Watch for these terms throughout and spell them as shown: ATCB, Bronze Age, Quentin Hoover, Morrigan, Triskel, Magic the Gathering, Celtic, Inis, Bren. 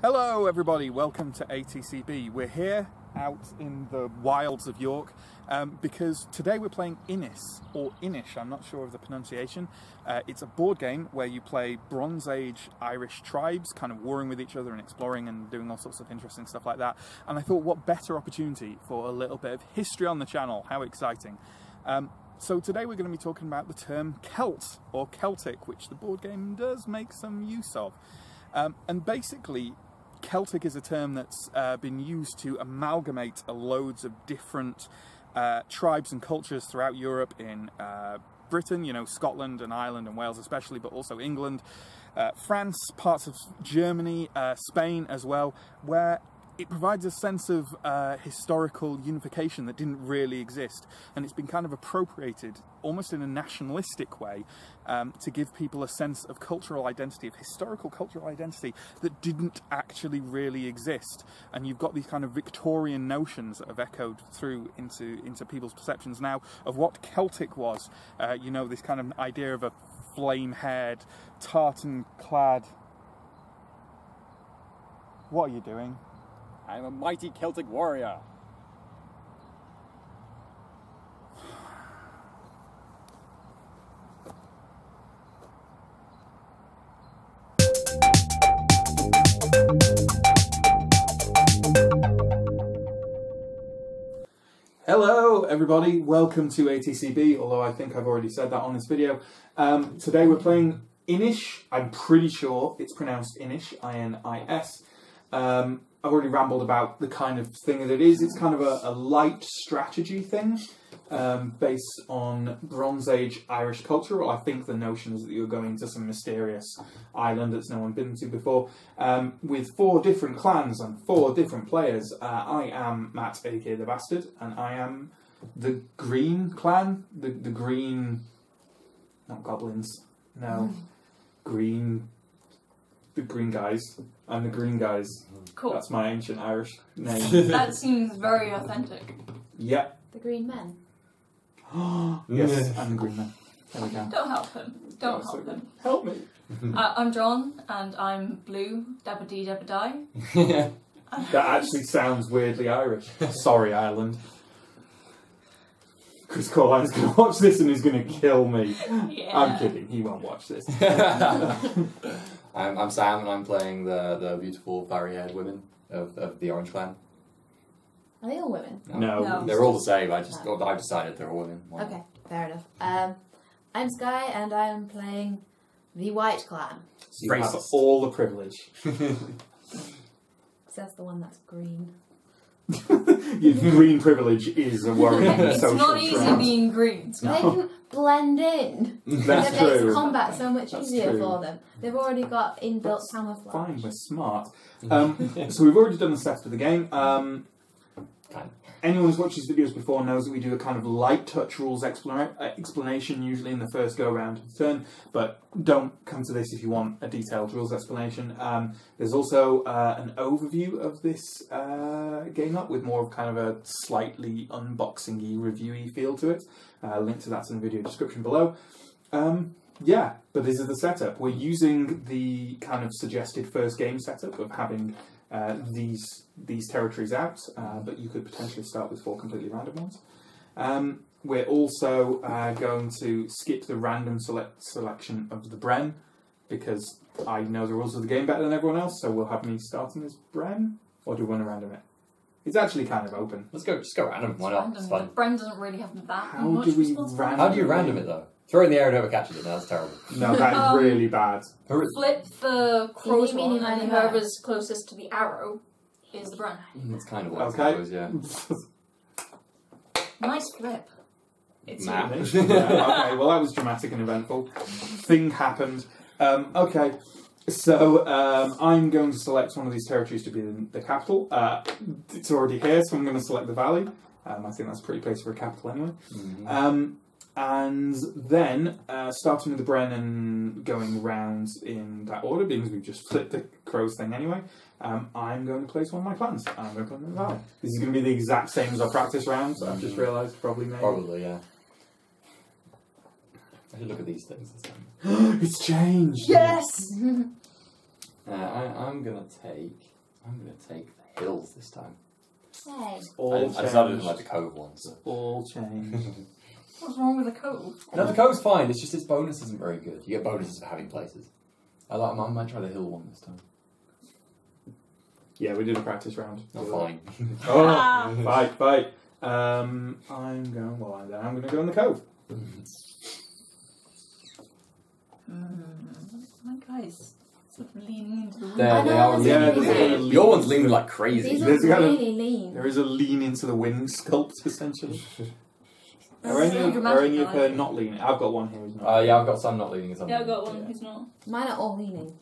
Hello everybody, welcome to ATCB. We're here out in the wilds of York because today we're playing Inis, or Inish, I'm not sure of the pronunciation. It's a board game where you play Bronze Age Irish tribes, kind of warring with each other and exploring and doing all sorts of interesting stuff like that. And I thought, what better opportunity for a little bit of history on the channel, how exciting. So today we're going to be talking about the term Celt, or Celtic, which the board game does make some use of. And basically, Celtic is a term that's been used to amalgamate loads of different tribes and cultures throughout Europe, in Britain, you know, Scotland and Ireland and Wales especially, but also England, France, parts of Germany, Spain as well, where it provides a sense of historical unification that didn't really exist, and it's been kind of appropriated almost in a nationalistic way to give people a sense of cultural identity, of historical cultural identity that didn't actually really exist. And you've got these kind of Victorian notions that have echoed through into people's perceptions now of what Celtic was. You know, this kind of idea of a flame-haired, tartan-clad... What are you doing? I'm a mighty Celtic warrior. Hello everybody, welcome to ATCB, although I think I've already said that on this video. Today we're playing Inish. I'm pretty sure it's pronounced Inish, I-N-I-S. I've already rambled about the kind of thing that it is. It's kind of a light strategy thing based on Bronze Age Irish culture. Well, I think the notion is that you're going to some mysterious island that's no one been to before with four different clans and four different players. I am Matt, aka The Bastard, and I am the Green clan. The Green... not goblins. No. Green... the Green guys. I'm the Green guys. Cool. That's my ancient Irish name. That seems very authentic. Yep. The Green men. Yes, I'm the Green men. There we go. Don't help him. Don't help him. Help me. I'm John, and I'm blue. Dabba-dee, dabba-die. Yeah. That actually sounds weirdly Irish. Sorry, Ireland. Chris Corline's going to watch this and he's going to kill me. Yeah. I'm kidding. He won't watch this. I'm Sam, and I'm playing the beautiful fiery-haired women of the Orange clan. Are they all women? No. They're all the same. I've decided they're all women. Wow. Okay, fair enough. I'm Sky, and I am playing the White clan. So you have all the privilege. Except the one that's green. Green privilege is a worrying it's social not easy trend. Being green. No. They can blend in. That's true. It makes combat so much easier for them. They've already got inbuilt camouflage. Fine, we're smart. So we've already done the steps for the game. Anyone who's watched these videos before knows that we do a kind of light touch rules explanation usually in the first go round of the turn, but don't come to this if you want a detailed rules explanation. There's also an overview of this game up with more of kind of a slightly unboxing-y, review-y feel to it. Link to that's in the video description below. Yeah, but this is the setup. We're using the kind of suggested first game setup of having these territories out, but you could potentially start with four completely random ones. We're also going to skip the random selection of the Bren, because I know the rules of the game better than everyone else, so we'll have me starting as Bren, or do we want to random it? It's actually kind of open. Let's go, just go random, why not? It's fun. Bren doesn't really have that much responsibility. How do you random it though? Throw it in the air and whoever catches it, no, that's terrible. No, that is really bad. Flip the crossbow and whoever's closest to the arrow is the Bren. That's kind of what it was, yeah. Nice flip. It's mad. Okay, well that was dramatic and eventful. Thing happened. Okay, so I'm going to select one of these territories to be the capital. It's already here, so I'm going to select the valley. I think that's a pretty place for a capital anyway. Mm-hmm. And then, starting with the Bren and going round in that order, because we've just flipped the crows thing anyway, I'm going to place one of my clans. I'm going to put them in the valley. This is going to be the exact same as our practice round, so I've just realised, probably, yeah. I should look at these things this time. It's changed! Yes! I'm gonna take the hills this time. Hey. I decided to like the cove one. So. All change. What's wrong with the cove? No, the cove's fine. It's just its bonus isn't very good. You get bonuses for having places. I might try the hill one this time. Yeah, we did a practice round. Oh, fine. Oh, fight. I'm going to go in the cove. My guys sort of leaning into the wind. They are leaning. Your one's leaning like crazy. These are really lean. There is a lean into the wind sculpt, essentially. Are any of her not leaning? I've got one here who's not. Yeah, I've got some not leaning. Yeah, I've got one who's not. Mine are all leaning.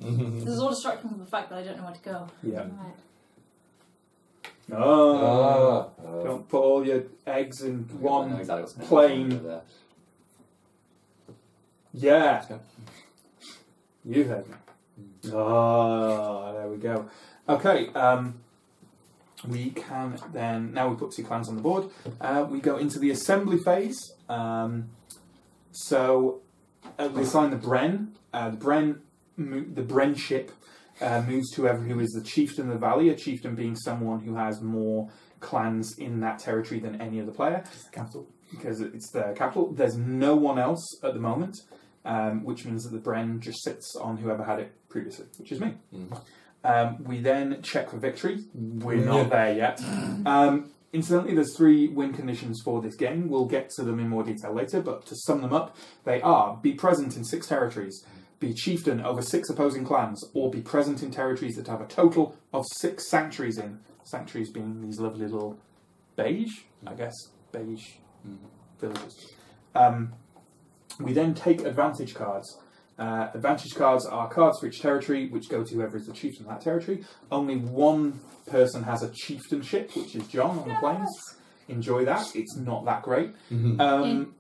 This is all distracting from the fact that I don't know where to go. Yeah. Right. Oh, don't put all your eggs in one plane. Yeah. You heard me. Oh, there we go. Okay, we can then, now we put two clans on the board, we go into the assembly phase. So we assign the Bren. The Bren ship moves to whoever who is the chieftain of the valley, a chieftain being someone who has more clans in that territory than any other player. Capital. Because it's the capital. There's no one else at the moment, which means that the Bren just sits on whoever had it previously, which is me. Mm. We then check for victory. We're not there yet. Incidentally, there's 3 win conditions for this game. We'll get to them in more detail later, but to sum them up, they are: be present in 6 territories, be chieftain over 6 opposing clans, or be present in territories that have a total of 6 sanctuaries in. Sanctuaries being these lovely little beige, I guess, beige villages. We then take advantage cards. Advantage cards are cards for each territory, which go to whoever is the chieftain of that territory. Only one person has a chieftainship, which is John on the plains. Enjoy that. It's not that great. And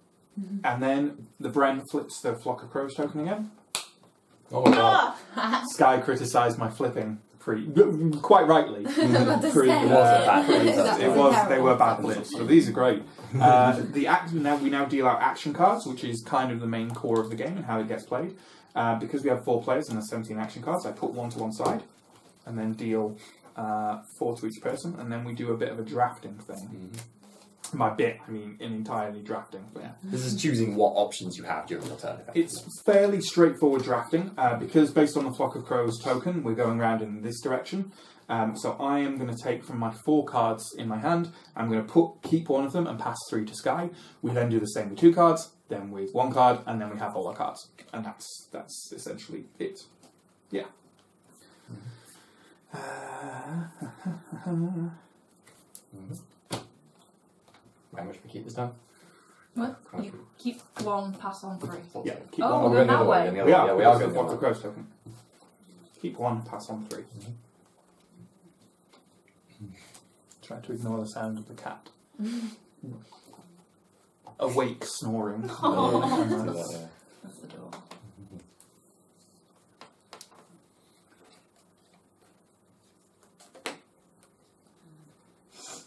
then the Bren flips the flock of crows token again. Oh my god. Sky criticised my flipping quite rightly. It was. They were bad flips, but these are great. We now deal out action cards, which is kind of the main core of the game and how it gets played. Because we have 4 players and there's 17 action cards, I put one to one side and then deal 4 to each person, and then we do a bit of a drafting thing. By bit, I mean an entirely drafting. Yeah. This is choosing what options you have during your turn. It's fairly straightforward drafting, because based on the Flock of Crows token, we're going round in this direction. So I am going to take from my 4 cards in my hand, I'm going to keep one of them and pass 3 to Sky. We then do the same with 2 cards, then with 1 card, and then we have all our cards. And that's essentially it. Yeah. How much we keep this time? What? You keep 1, pass on 3. Yeah, keep 1. We're going that way. Yeah, we are going to the cross token. Keep 1, pass on 3. Try to ignore the sound of the cat. Awake snoring. That's the door.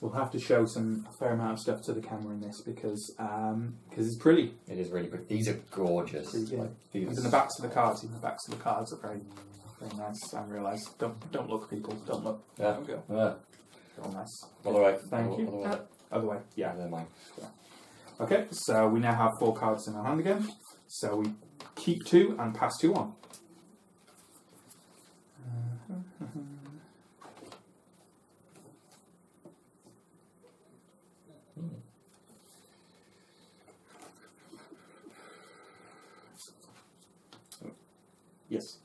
We'll have to show a fair amount of stuff to the camera in this because it's pretty. It is really pretty. These are gorgeous. Pretty, yeah. And the backs of the cards, are very, very nice. I realise. Don't look, people. Don't look. Yeah. Don't go. Yeah. All nice. Otherwise, thank you. Other way. Yeah. Never mind. Yeah. Okay. So we now have 4 cards in our hand again. So we keep 2 and pass 2 on. Yes.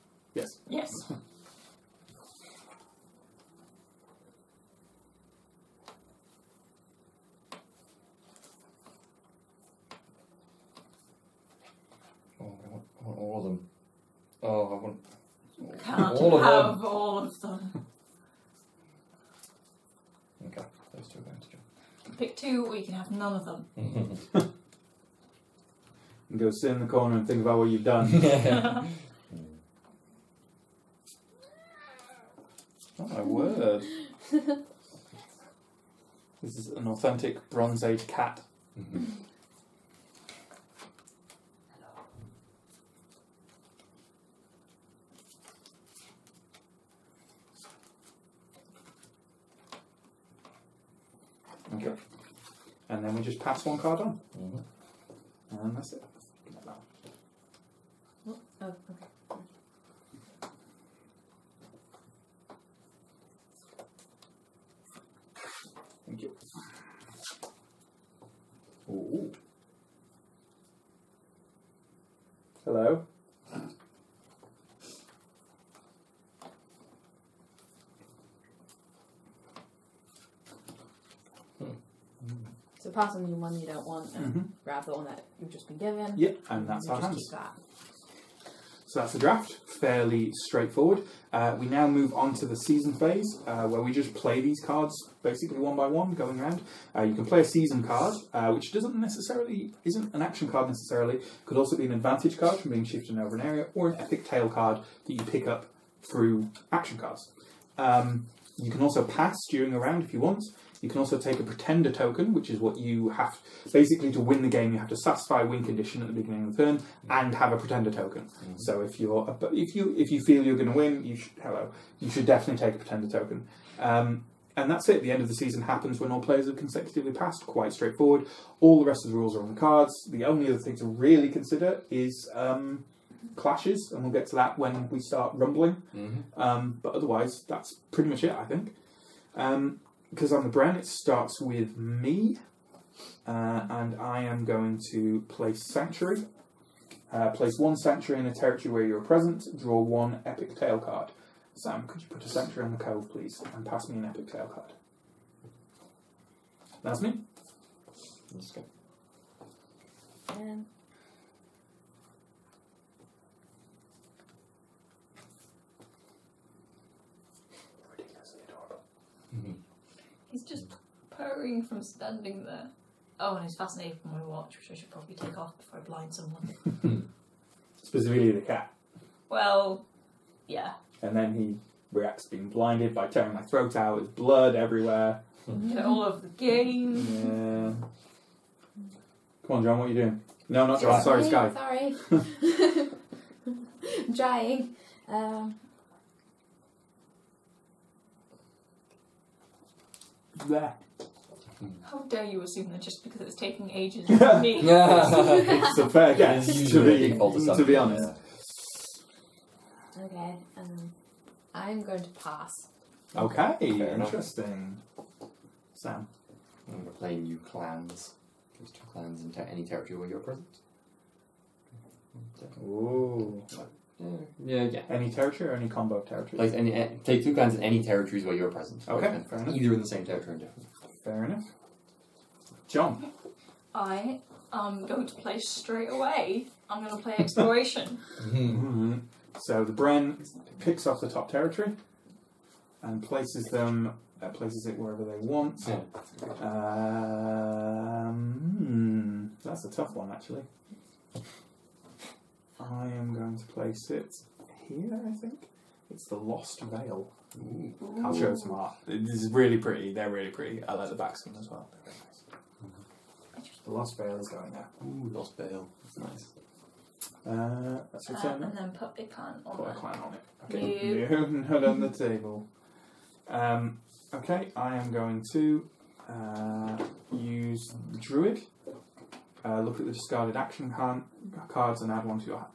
Oh, I want all of them. Oh, I want all of them. Okay, those 2 are going to jump. Pick 2, or you can have none of them. And go sit in the corner and think about what you've done. Yeah. Oh my word. This is an authentic Bronze Age cat. Hello. Yep. And then we just pass one card on. Mm-hmm. And that's it. Oh, okay. Thank you. Ooh. Hello. So pass on the one you don't want and grab the one that you've just been given. Yep, and that's our hands. So that's the draft, fairly straightforward. We now move on to the season phase, where we just play these cards basically one by one, going around. You can play a season card, which doesn't necessarily, isn't an action card necessarily, could also be an advantage card from being shifted over an area, or an epic tail card that you pick up through action cards. You can also pass during a round if you want. You can also take a pretender token, which is what you have, basically to win the game, you have to satisfy a win condition at the beginning of the turn and have a pretender token. Mm-hmm. So if you feel you're going to win, you should, you should definitely take a pretender token. And that's it. The end of the season happens when all players have consecutively passed. Quite straightforward. All the rest of the rules are on the cards. The only other thing to really consider is clashes, and we'll get to that when we start rumbling. Mm-hmm. But otherwise, that's pretty much it, I think. Because I'm the Bren, it starts with me, and I am going to place Sanctuary. Place one Sanctuary in a territory where you're present, draw one Epic Tail card. Sam, could you put a Sanctuary on the cove, please, and pass me an Epic Tail card? That's me. Let's go. He's just purring from standing there. Oh, and he's fascinated by my watch, which I should probably take off before I blind someone. Specifically the cat. Well, yeah. And then he reacts to being blinded by tearing my throat out, there's blood everywhere. Get all over the game. Yeah. Come on, John, what are you doing? No, not John, sorry, Sky. Sorry. I'm trying. There. How dare you assume that just because it's taking ages for me? It's a fair guess, to be honest. Okay, I'm going to pass. Okay, interesting. Sam? We're playing new clans. There's two clans in any territory where you're present. Ooh. Yeah. Any territory or any combo of territories? Like take two clans in any territories where you're present. Okay, fair enough. Either in the same territory or different. Fair enough. John? I am going to play straight away. I'm going to play Exploration. Mm-hmm. So the Bren picks off the top territory and places it wherever they want. Oh. That's a tough one, actually. I am going to place it here, I think. It's the Lost Veil. Ooh. I'll show some art. This is really pretty. They're really pretty. I like the backskin as well. They're very nice. The Lost Veil is going there. Ooh, Lost Veil. That's nice. That's your turn. And then put a clan on it. Put a clan on it. Okay. You not on the table. Okay, I am going to use the Druid. Look at the discarded action cards and add one to your hand.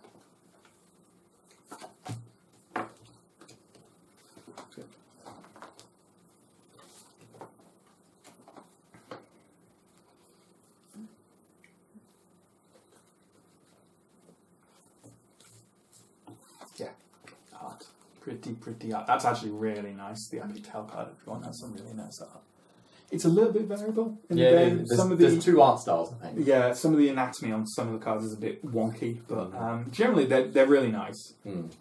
Yeah, art. Pretty art. That's actually really nice, the Epic Tail card, if you want. That's some really nice art. It's a little bit variable in the game. There's two art styles, I think. Yeah, some of the anatomy on some of the cards is a bit wonky, but generally they're really nice. Mm.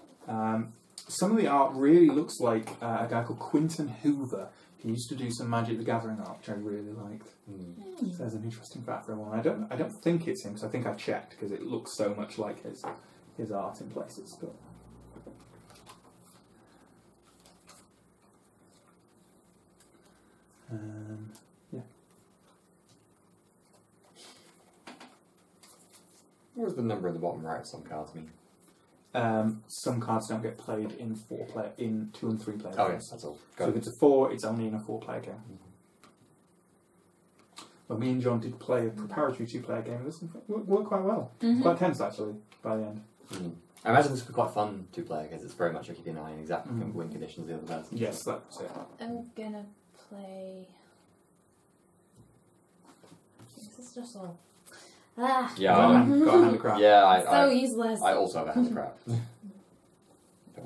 Some of the art really looks like a guy called Quentin Hoover. He used to do some Magic the Gathering art, which I really liked. Mm. So there's an interesting fact for everyone. I don't think it's him, because I think I checked, because it looks so much like his art in places. But yeah. What does the number at the bottom right of some cards mean? Some cards don't get played in two and three player games. Oh yes, that's all. So if it's a 4, it's only in a 4-player game. Mm-hmm. But me and John did play a preparatory two-player game of this, and it worked quite well. Mm-hmm. Quite tense, actually, by the end. Mm. I imagine this would be quite fun two-player, because it's very much keeping an eye on exactly the win conditions of the other person. Yes, that's it. I'm going to play... This is just all... Ah! Yeah, I've got a hand of crap. Yeah, so useless. I also have a hand of crap. Don't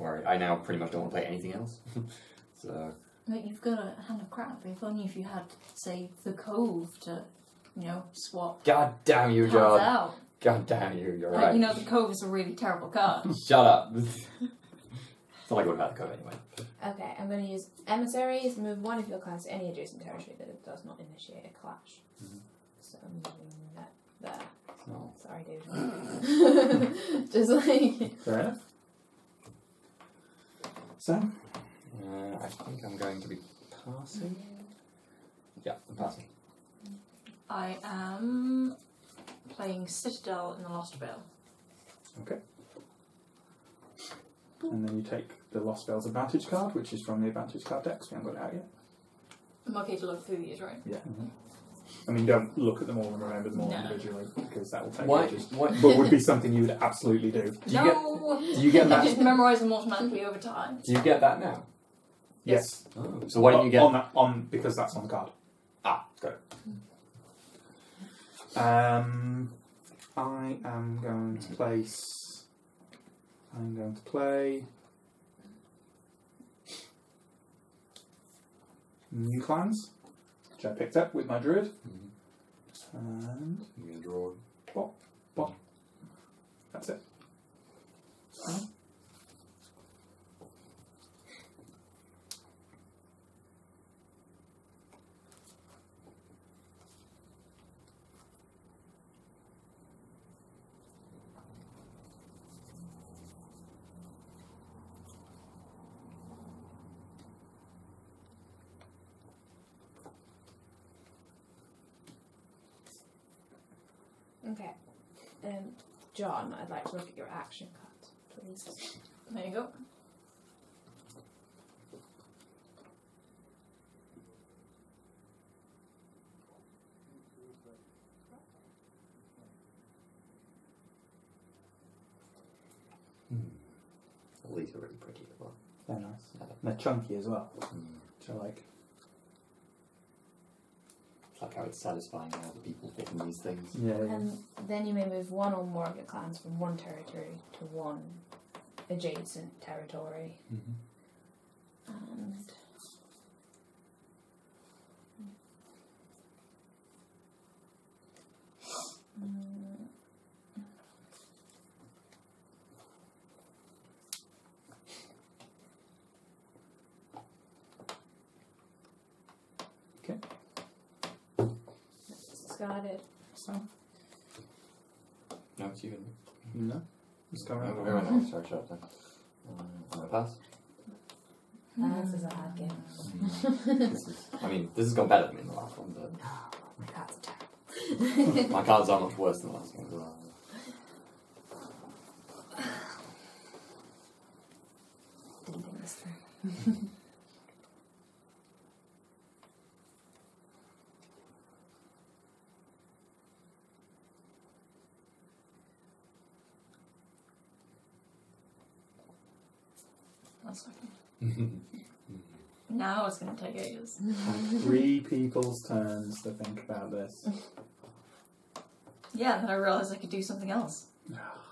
worry, I now pretty much don't want to play anything else. So... But you've got a hand of crap. If only if you had, say, the Cove to, you know, swap. God damn you, John. Out. God damn you, you're right. You know, the Cove is a really terrible card. Shut up. It's not like I would have had the Cove anyway. Okay, I'm going to use Emissaries. Move one of your clans to any adjacent territory that does not initiate a clash. Mm-hmm. So I'm moving that there. Oh. Sorry, David. Just like... Fair enough. Sam? I think I'm going to be passing. Yeah, I'm passing. I am playing Citadel in the Lost Veil. Okay. And then you take the Lost Veil's advantage card, which is from the advantage card decks. We haven't got it out yet. I'm okay to look through these, right? Yeah. Mm-hmm. I mean, don't look at them all and remember them all individually, because that will take ages. But would be something you would absolutely do. Do you get that? You just memorise them automatically over time. Do you get that now? Yes. Oh. So why didn't you get on that? Because that's on the card. Ah, got it. I am going to place. I'm going to play new clans, which I picked up with my druid. Mm-hmm. And I'm going to draw. Bop, bop. That's it. So, okay, John, I'd like to look at your action cards, please. There you go. All these are really pretty as well. They're nice. They're chunky as well, which I like. Like how it's satisfying all the people picking these things. Yeah. And then you may move one or more of your clans from one territory to one adjacent territory. Mm-hmm. And So. No, it's you and me. No, it's going over here. No, sorry, shut up then. I'm going to pass. This is a hard game. I mean, this has gone better than in the last one, but... my cards are terrible. My cards are much worse than the last one as well. Didn't think this through. Now it's going to take ages. Three people's turns to think about this. Yeah, then I realised I could do something else.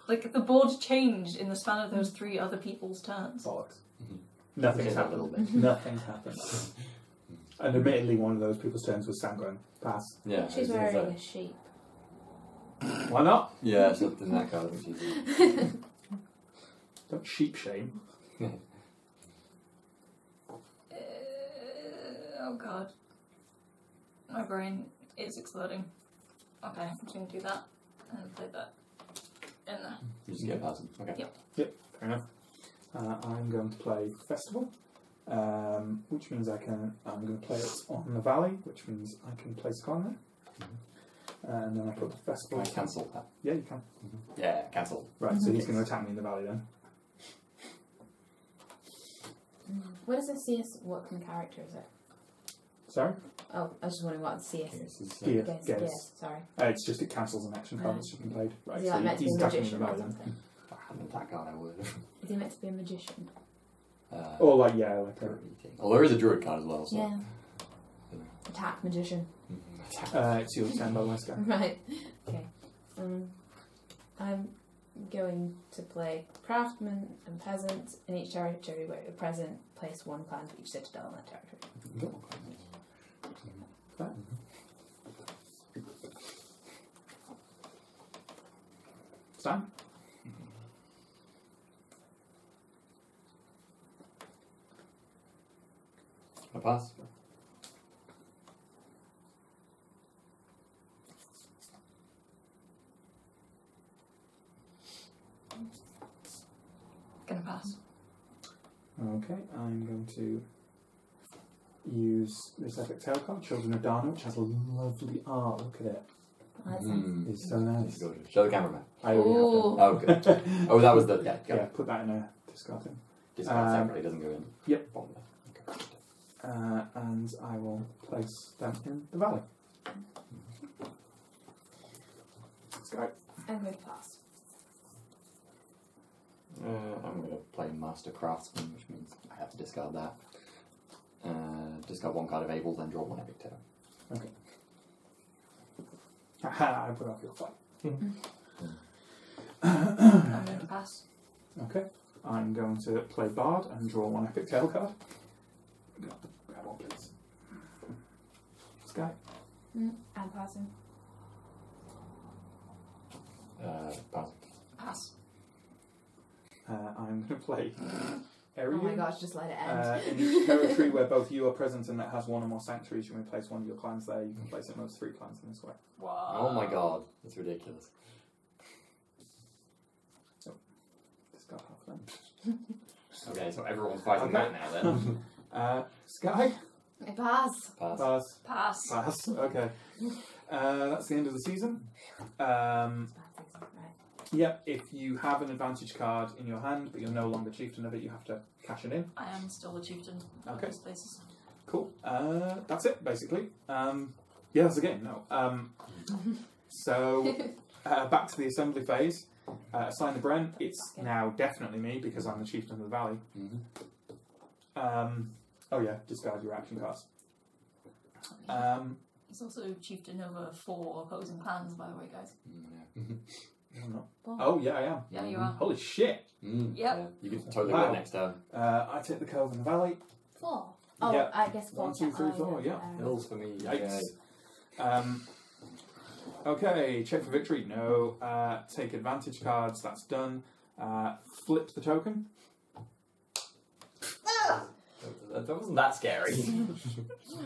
Like, the board changed in the span of those three other people's turns. Bollocks. Mm-hmm. Nothing's happened. Nothing's happened. And admittedly, one of those people's turns was Sam going, pass. Yeah, she's wearing a sheep. Why not? Yeah, she's in that card. Don't sheep shame. Oh god, my brain is exploding. Okay, I'm just going to do that and play that in there. You just get past them. Okay. Yep. Yep, fair enough. I'm going to play Festival, which means I'm going to play it on the Valley, which means I can place a column there. Mm-hmm. And then I put the Festival... Can I cancel that? Yeah, you can. Mm-hmm. Yeah, cancel. Right, so he's going to attack me in the Valley then. What does this CS... What kind of character is it? Sorry? Oh, I was just wondering what CS is. Gears. Sorry. It's just it cancels an action card that's just been played. Right, so meant to be a magician or something? I haven't that card, I would. Is he meant to be a magician? Or like, yeah, like a... Well, there is a druid card as well, so... Yeah. Attack magician. It's your turn by the last guy. Right. Okay. I'm going to play craftsman and peasant. In each territory where you're present, place one clan to each citadel in that territory. Sam? I pass. Gonna pass. Okay, I'm going to use this epic tarot card, Children of Dana, which has a lovely art. Look at it. It's so nice. Show the cameraman. I already have done. Oh, good. Oh, that was the yeah. Put that in a discard thing. Discard separately, doesn't go in. Yep. Okay. And I will place them in the valley. Let's go. I'm going to pass. I'm going to play Master Craftsman, which means I have to discard that. Discard one card of Abel, then draw one epic tarot. Okay. Haha, I put off your fight. I'm going to pass. Okay. I'm going to play Bard and draw one epic tarot card. Grab one, please. Sky? I'm passing. Pass. I'm going to play Area. Oh my gosh, just let it end. In each territory where both you are present and that has one or more sanctuaries, you may place one of your clans there. You can place at most 3 clans in this way. Wow. Oh my god, that's ridiculous. Oh, discard half them. Okay, so everyone's fighting that now then. Sky? I pass. Pass. Okay. That's the end of the season. Yep, if you have an advantage card in your hand, but you're no longer chieftain of it, you have to cash it in. I am still a chieftain. Okay. Those places. Cool. That's it, basically. Yeah, that's the game now. So, back to the assembly phase. Assign the Bren. It's now definitely me, because I'm the chieftain of the valley. Oh yeah, discard your action cards. It's also chieftain over 4 opposing clans, by the way, guys. Yeah. I'm not. Oh yeah, I am. Yeah, you are. Holy shit! Yep. You can totally win next time. I take the Cove and the Valley. 4. Oh, yep. I guess 1, 2, 3, 4. Yeah. Hills for me. Yikes. Okay. Check for victory. No. Take advantage cards. That's done. Flip the token. That wasn't that scary.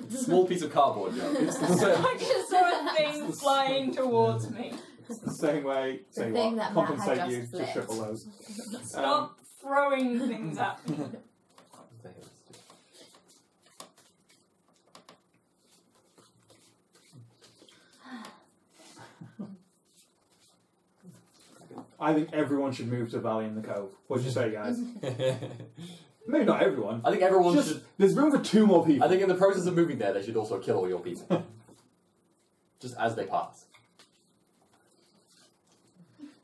Small piece of cardboard. Yeah. It's the same. I just saw a thing flying towards me. It's the same way, say what, that compensate just you, just triple those. Stop throwing things at me. I think everyone should move to Valley in the Cove. What do you say, guys? Maybe not everyone. I think everyone should... There's room for 2 more people. I think in the process of moving there, they should also kill all your people. Just as they pass.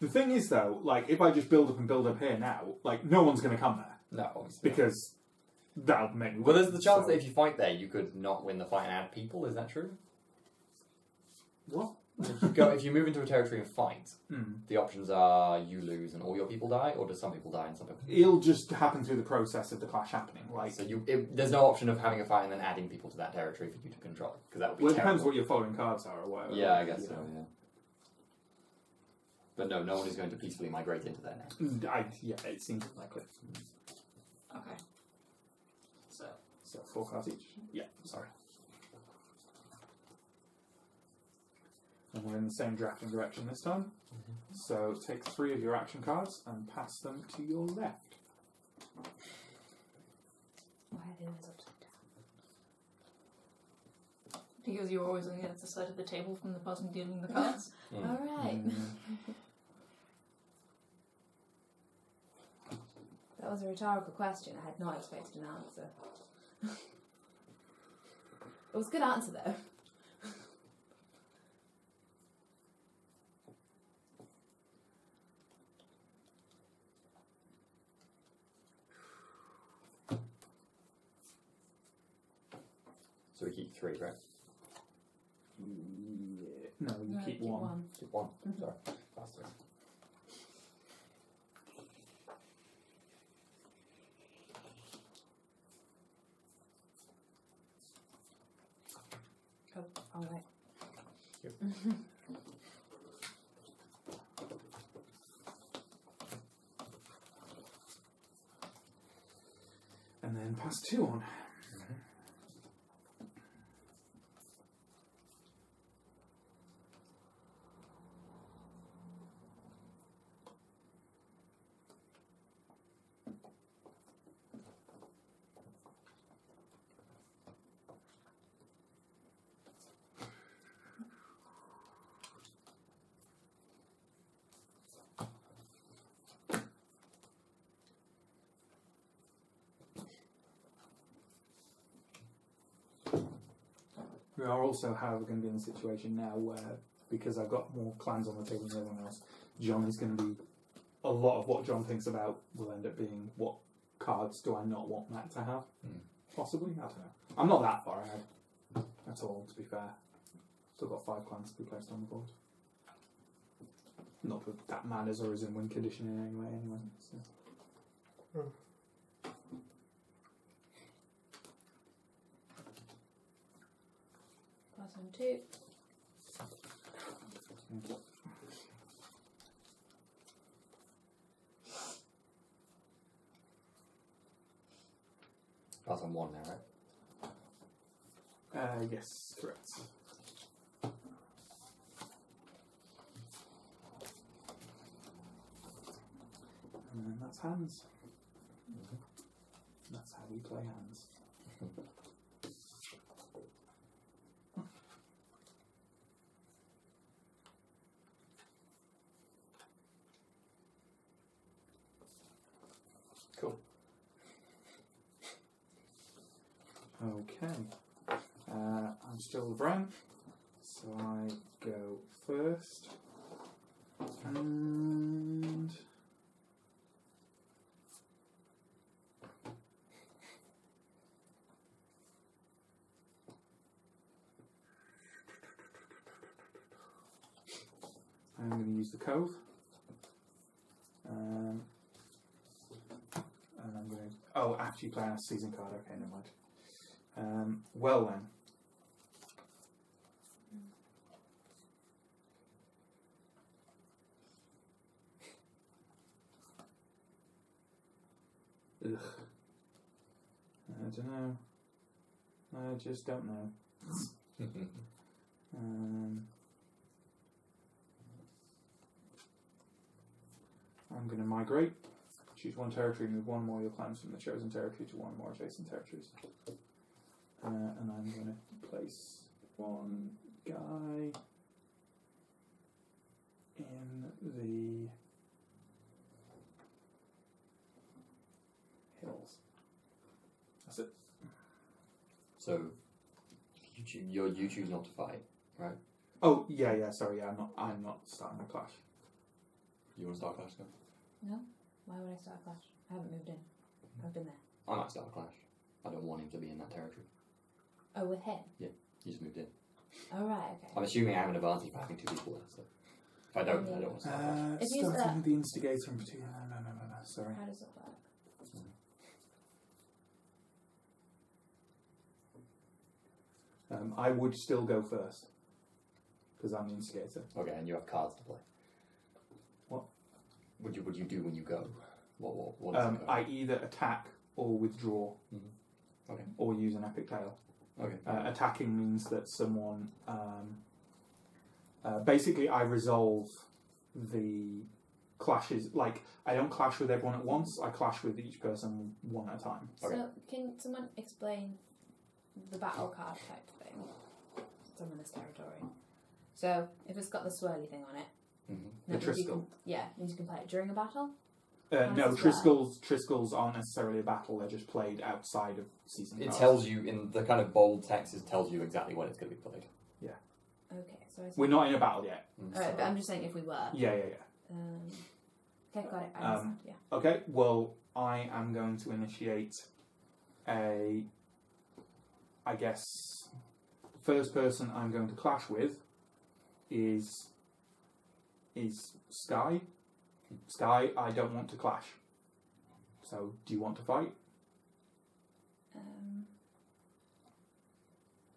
The thing is, though, like, if I just build up here now, like, no one's going to come there. No, obviously. Because that'll make me... Well, there's the chance that if you fight there, you could not win the fight and add people. Is that true? What? If you move into a territory and fight, the options are you lose and all your people die, or do some people die and some people... It'll just happen through the process of the clash happening. Like, so there's no option of having a fight and then adding people to that territory for you to control, because that would be terrible. Well, it depends what your following cards are or whatever. Yeah, I guess so, yeah. But no, no one is going to peacefully migrate into there now. Yeah, it seems unlikely. Okay. So 4 cards each? Yeah, sorry. And we're in the same drafting direction this time. So take 3 of your action cards and pass them to your left. Why are they always upside down? Because you're always looking at the side of the table from the person dealing the cards. Alright. That was a rhetorical question. I had not expected an answer. It was a good answer, though. So we keep three, right? Yeah. No, you keep one. Keep one. Mm-hmm. Sorry. Faster. Cool. All right. Yep. And then pass two on. We are also, however, going to be in a situation now where, because I've got more clans on the table than everyone else, John is going to be, a lot of what John thinks about will end up being, what cards do I not want Matt to have? Mm. Possibly, I don't know. I'm not that far ahead at all, to be fair. Still got 5 clans to be placed on the board. Not that that matters or is in win condition in any way, anyway. So. Mm. And two. Okay. Pass on one now, right? Yes, correct. And then that's hands. Mm-hmm. That's how we play hands. Okay, I'm still Bren, so I go first, and I'm going to use the cove, and I'm going to, oh, after you play a season card, okay, never mind. Well then, ugh, I don't know, I just don't know. I'm going to migrate, choose one territory and move one more of your clans from the chosen territory to one more adjacent territories. And I'm going to place one guy in the hills. That's it. So you choose not to fight, right? Oh yeah, yeah. Sorry, yeah. I'm not starting a clash. You want to start a clash? No. Why would I start a clash? I haven't moved in. I've been there. I might start a clash. I don't want him to be in that territory. Oh, with him? Yeah, he just moved in. Oh, right, okay. I'm assuming I have an advantage by having 2 people there, so... If I don't, yeah. I don't want to start that. Starting with the instigator in particular... No, sorry. How does it work? I would still go first. Because I'm the instigator. Okay, and you have cards to play. What? Would you do when you go? What does it go? I either attack or withdraw. Mm-hmm. Okay. Or use an epic tail. Okay. Attacking means that someone basically I resolve the clashes. Like I don't clash with everyone at once. I clash with each person one at a time. Okay. So can someone explain the battle card type thing? Some in this territory. So if it's got the swirly thing on it, mm-hmm. The Triskel. Yeah, you can play it during a battle. No, Triskels aren't necessarily a battle, they're just played outside of season. It tells you, in the kind of bold text, it tells you exactly when it's going to be played. Yeah. Okay, so I see. We're not in a battle yet. Mm-hmm. Alright, but I'm just saying if we were. Yeah, yeah, yeah. Okay, got it. I understand, yeah. Okay, well, I am going to initiate a... I guess the first person I'm going to clash with is Sky. Sky, I don't want to clash. So, do you want to fight?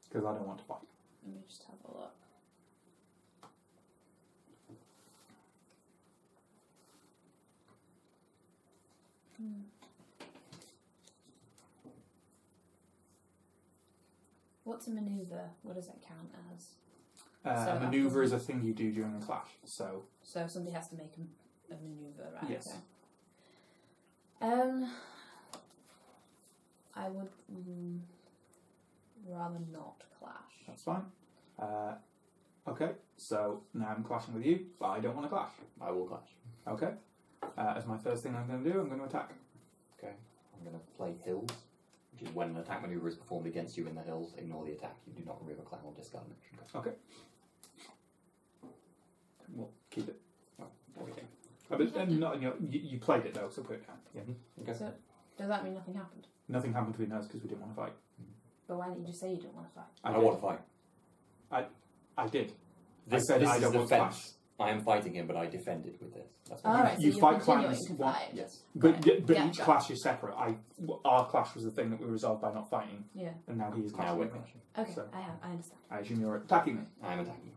Because I don't want to fight. Let me just have a look. What's a manoeuvre? What does that count as? So a manoeuvre is a thing you do during a clash. So somebody has to make a manoeuvre, right? Yes. Okay. I would rather not clash. That's fine. Okay, so now I'm clashing with you, but I don't want to clash. I will clash. Okay. As my first thing I'm going to do, I'm going to attack. Okay. I'm going to play hills. Which is when an attack manoeuvre is performed against you in the hills, ignore the attack. You do not remove a clan or discard an action card. Okay. Well, keep it. Oh, okay. You played it though, so put it down. Yeah. Okay. So, does that mean nothing happened? Nothing happened between us because we didn't want to fight. But why didn't you just say you didn't want to fight? I want to fight. I did. This, I said I don't want to fight. I am fighting him, but I defend it with this. That's what right, you fight clans. Yes. But yeah, each clash is separate. Our clash was the thing that we resolved by not fighting. Yeah. And now he is clashing with me. Okay, so, I understand. I assume you're attacking me. I am attacking you.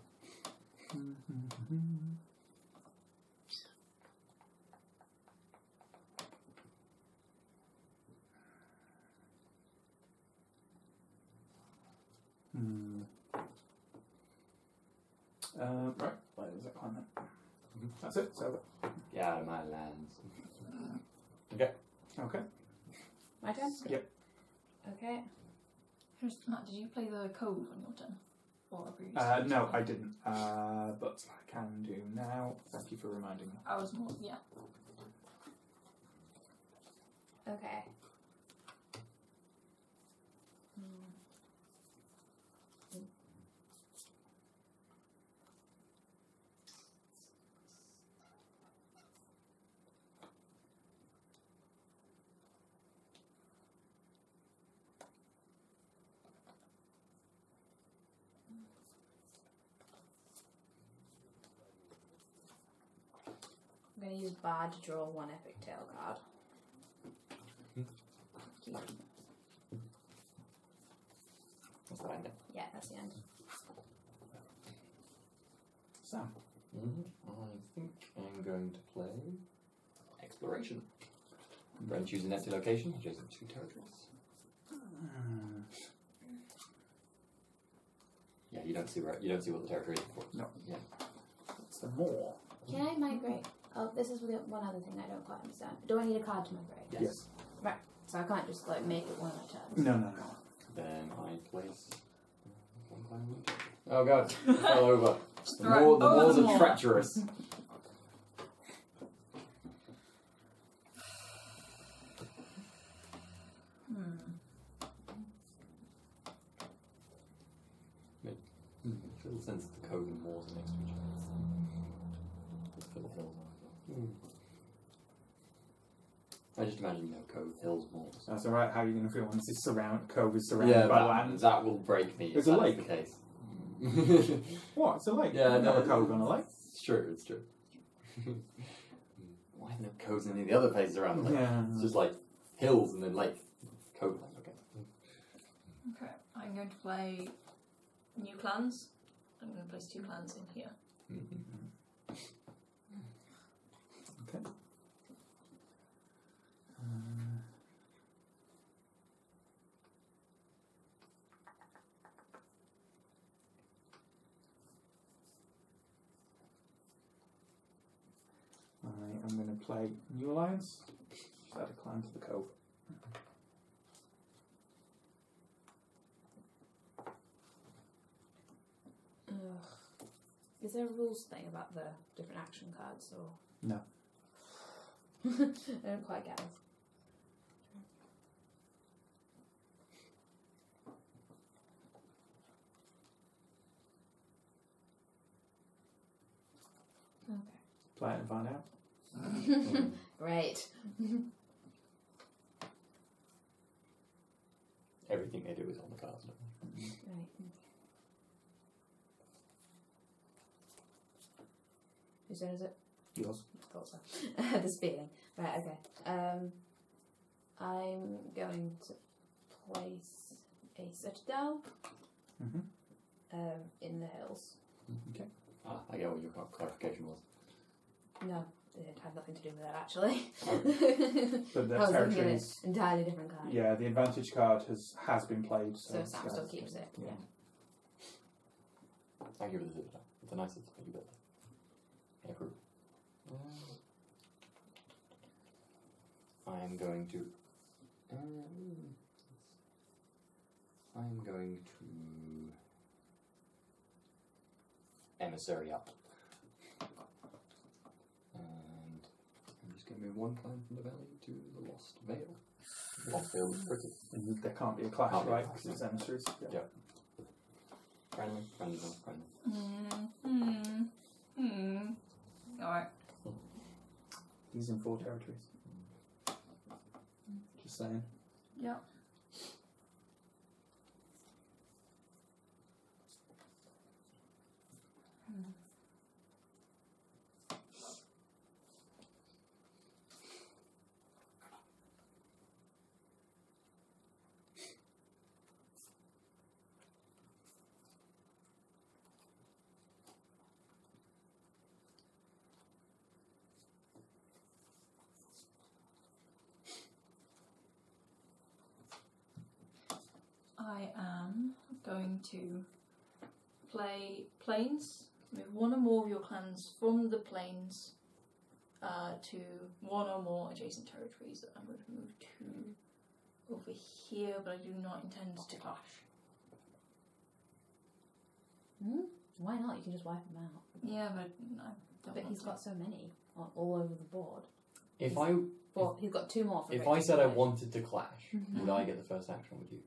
Right. That's it, it's over. Get out of my lands. Okay. Okay. My turn? Yep. Okay. Matt, did you play the code on your turn? Or a no, I didn't. But I can do now. Thank you for reminding me. I was more, yeah. Okay. I'm going to use Bard to draw one epic tail card. Thank you. That's the end. Yeah, that's the end. So, I think I'm going to play Exploration. I'm going to choose an empty location, adjacent to territories. Yeah, you don't see what the territory is for. No. Yeah. It's the more. Can I migrate? Oh, this is one other thing I don't quite understand. Do I need a card to migrate? Yes. Yes. Right. So I can't just like make it one of my turns. No. Then I place one clan. Oh god, it fell over. The walls are treacherous. Little sense of the code and walls next to each other. I just imagine Cove Hills more. So. That's alright, how are you going to feel once this Cove is surrounded by land? That will break me. It's a lake. Is the case. What? It's a lake? Yeah, no, Cove on a lake. It's true, it's true. Why are there no coves in any of the other places around the lake? Yeah. It's just like hills and then lake. Cove land, okay. I'm going to play new clans. I'm going to place two clans in here. Okay. I am going to play New Alliance, just add a clan to the Cove. Is there a rules thing about the different action cards or? No. I don't quite get this. Okay. Play it and find out. Right. Everything they do is on the cards, don't they? Right. Whose turn is it? Yours. I thought so. This feeling. Right, okay. I'm going to place a citadel in the hills. Okay. Ah, I get what your clarification was. No, it had nothing to do with that actually. Oh. So the I was looking at an entirely different card. Yeah, the advantage card has been played. So Sam still keeps it. Yeah. I give it the citadel. It's a nice thing you build. Ever. I'm going to emissary up, and I'm just going to move one clan from the valley to the Lost Vale. Lost Vale is pretty. And there can't be a clash, right? Because it's emissaries. Yeah. Friendly. Alright. He's in 4 territories. Just saying. Yep. I am going to play plains. Move one or more of your clans from the plains to one or more adjacent territories. I'm going to move 2 over here, but I do not intend to clash. Hmm? Why not? You can just wipe them out. Yeah, but I don't. But he's got so many all over the board. He's got 2 more. If I said I wanted to clash, would I get the first action? Would you?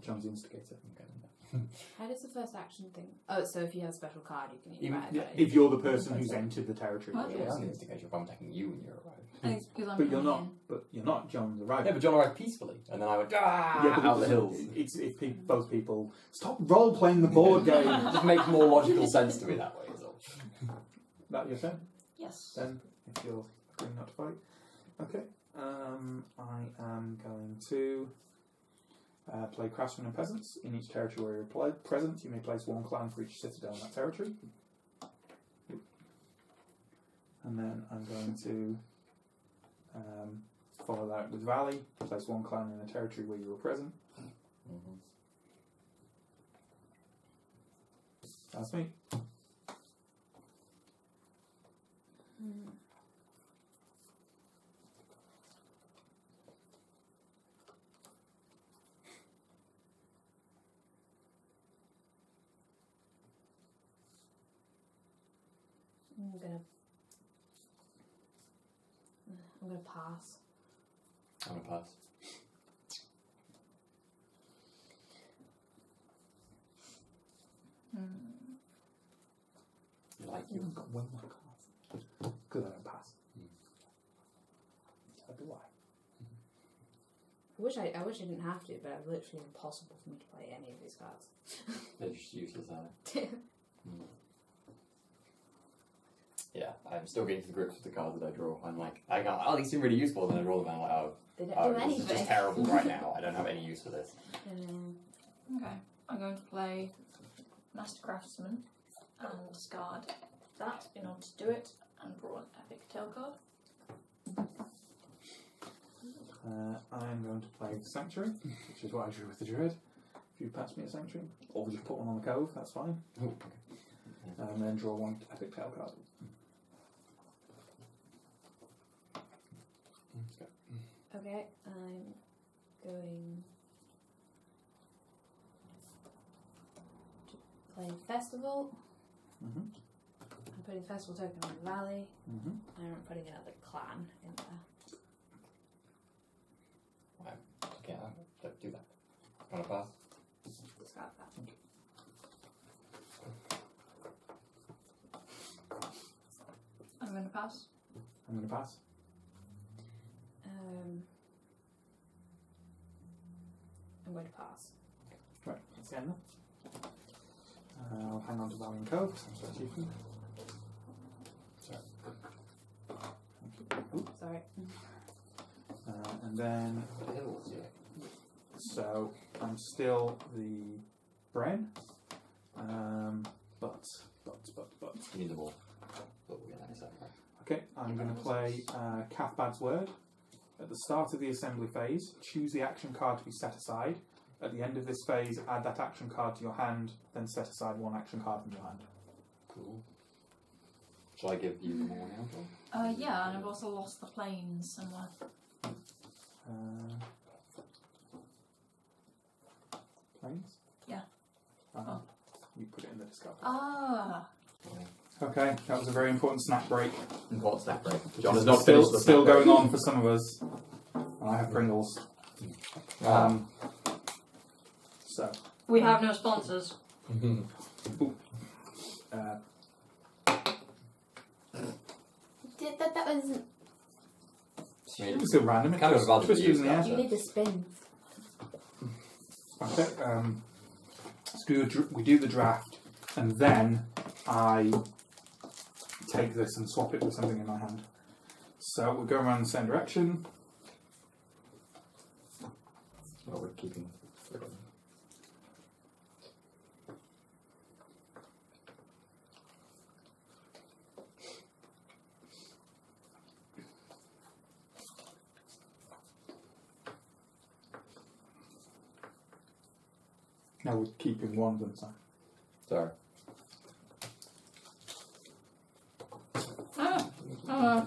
John's the instigator. Okay. How does the first action thing? Oh, so if you have a special card, you can use that. If you're the person who's entered the territory, I'm the instigator. If I'm attacking you and you're arriving, but you're not. John arrived. Yeah, but John arrived peacefully, and then I went out the hills. It's both people. Stop role playing the board game. It just makes more logical sense to me that way. Is all. That your turn? Yes. Then if you're agreeing not to fight, okay. I am going to. Play craftsmen and peasants. In each territory where you're present, you may place 1 clan for each citadel in that territory. And then I'm going to follow that with valley, place 1 clan in the territory where you were present. That's me. I'm gonna pass. I'm gonna pass. You haven't got one more card. Because I'm gonna pass. That'd be why. I wish I didn't have to, but it's literally impossible for me to play any of these cards. They're just useless, aren't they? Yeah, I'm still getting to the grips with the cards that I draw. I'm like, oh, these seem really useful, and then I draw them and I'm like, this is just terrible right now. I don't have any use for this. Okay, I'm going to play Master Craftsman and discard that in order to do it and draw an epic tail card. I'm going to play Sanctuary, which is what I drew with the Druid. If you pass me a Sanctuary, or just put one on the cove, that's fine. And then draw one epic tail card. Okay, I'm going to play Festival. I'm putting Festival Token on the Valley. Mm-hmm. And I'm putting another clan in there. Wow. Okay, don't do that. Want to pass? Discard that. Okay. I'm going to pass. I'm going to pass. I'm going to pass. Right, that's the end. I'll hang on to Valiant Cove because I'm supposed to see you. Sorry. Sorry. And then the hills, yeah. So I'm still the Bren. But you need the ball. But we're gonna accept that. Okay, I'm going to play Cathbad's Word. At the start of the assembly phase, choose the action card to be set aside. At the end of this phase, add that action card to your hand, then set aside one action card from your hand. Cool. Shall I give you the morning out? Yeah, and I've also lost the plane somewhere. Planes? Yeah. Oh. You put it in the discard. Ah! Okay. Okay, that was a very important snack break. Important snack break. Still going on for some of us. And I have Pringles. So we have no sponsors. That was. It was so random. You need to spin. Okay. So we do the draft, and then I take this and swap it with something in my hand. So we're going around the same direction. Well, we're keeping. Now we're keeping one of them. Sorry.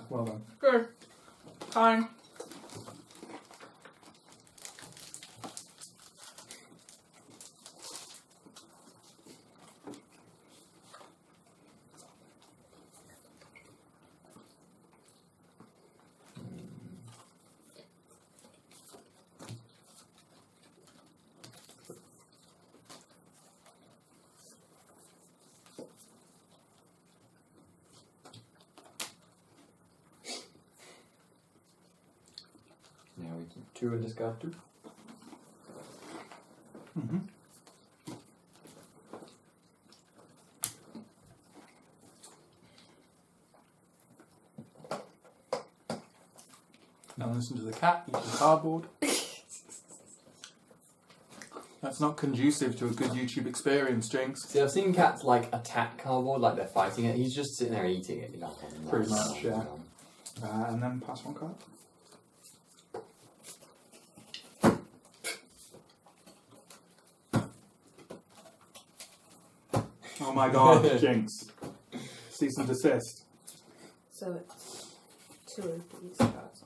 Well done. Good. Fine. Two and discard two. Mm-hmm. Now listen to the cat eat the cardboard. That's not conducive to a good YouTube experience, Jinx. See, I've seen cats like attack cardboard, like they're fighting it. He's just sitting there eating it. You know, pretty much, yeah. And then pass one card. Oh my god, Jinx. Cease and desist. So it's two of these cards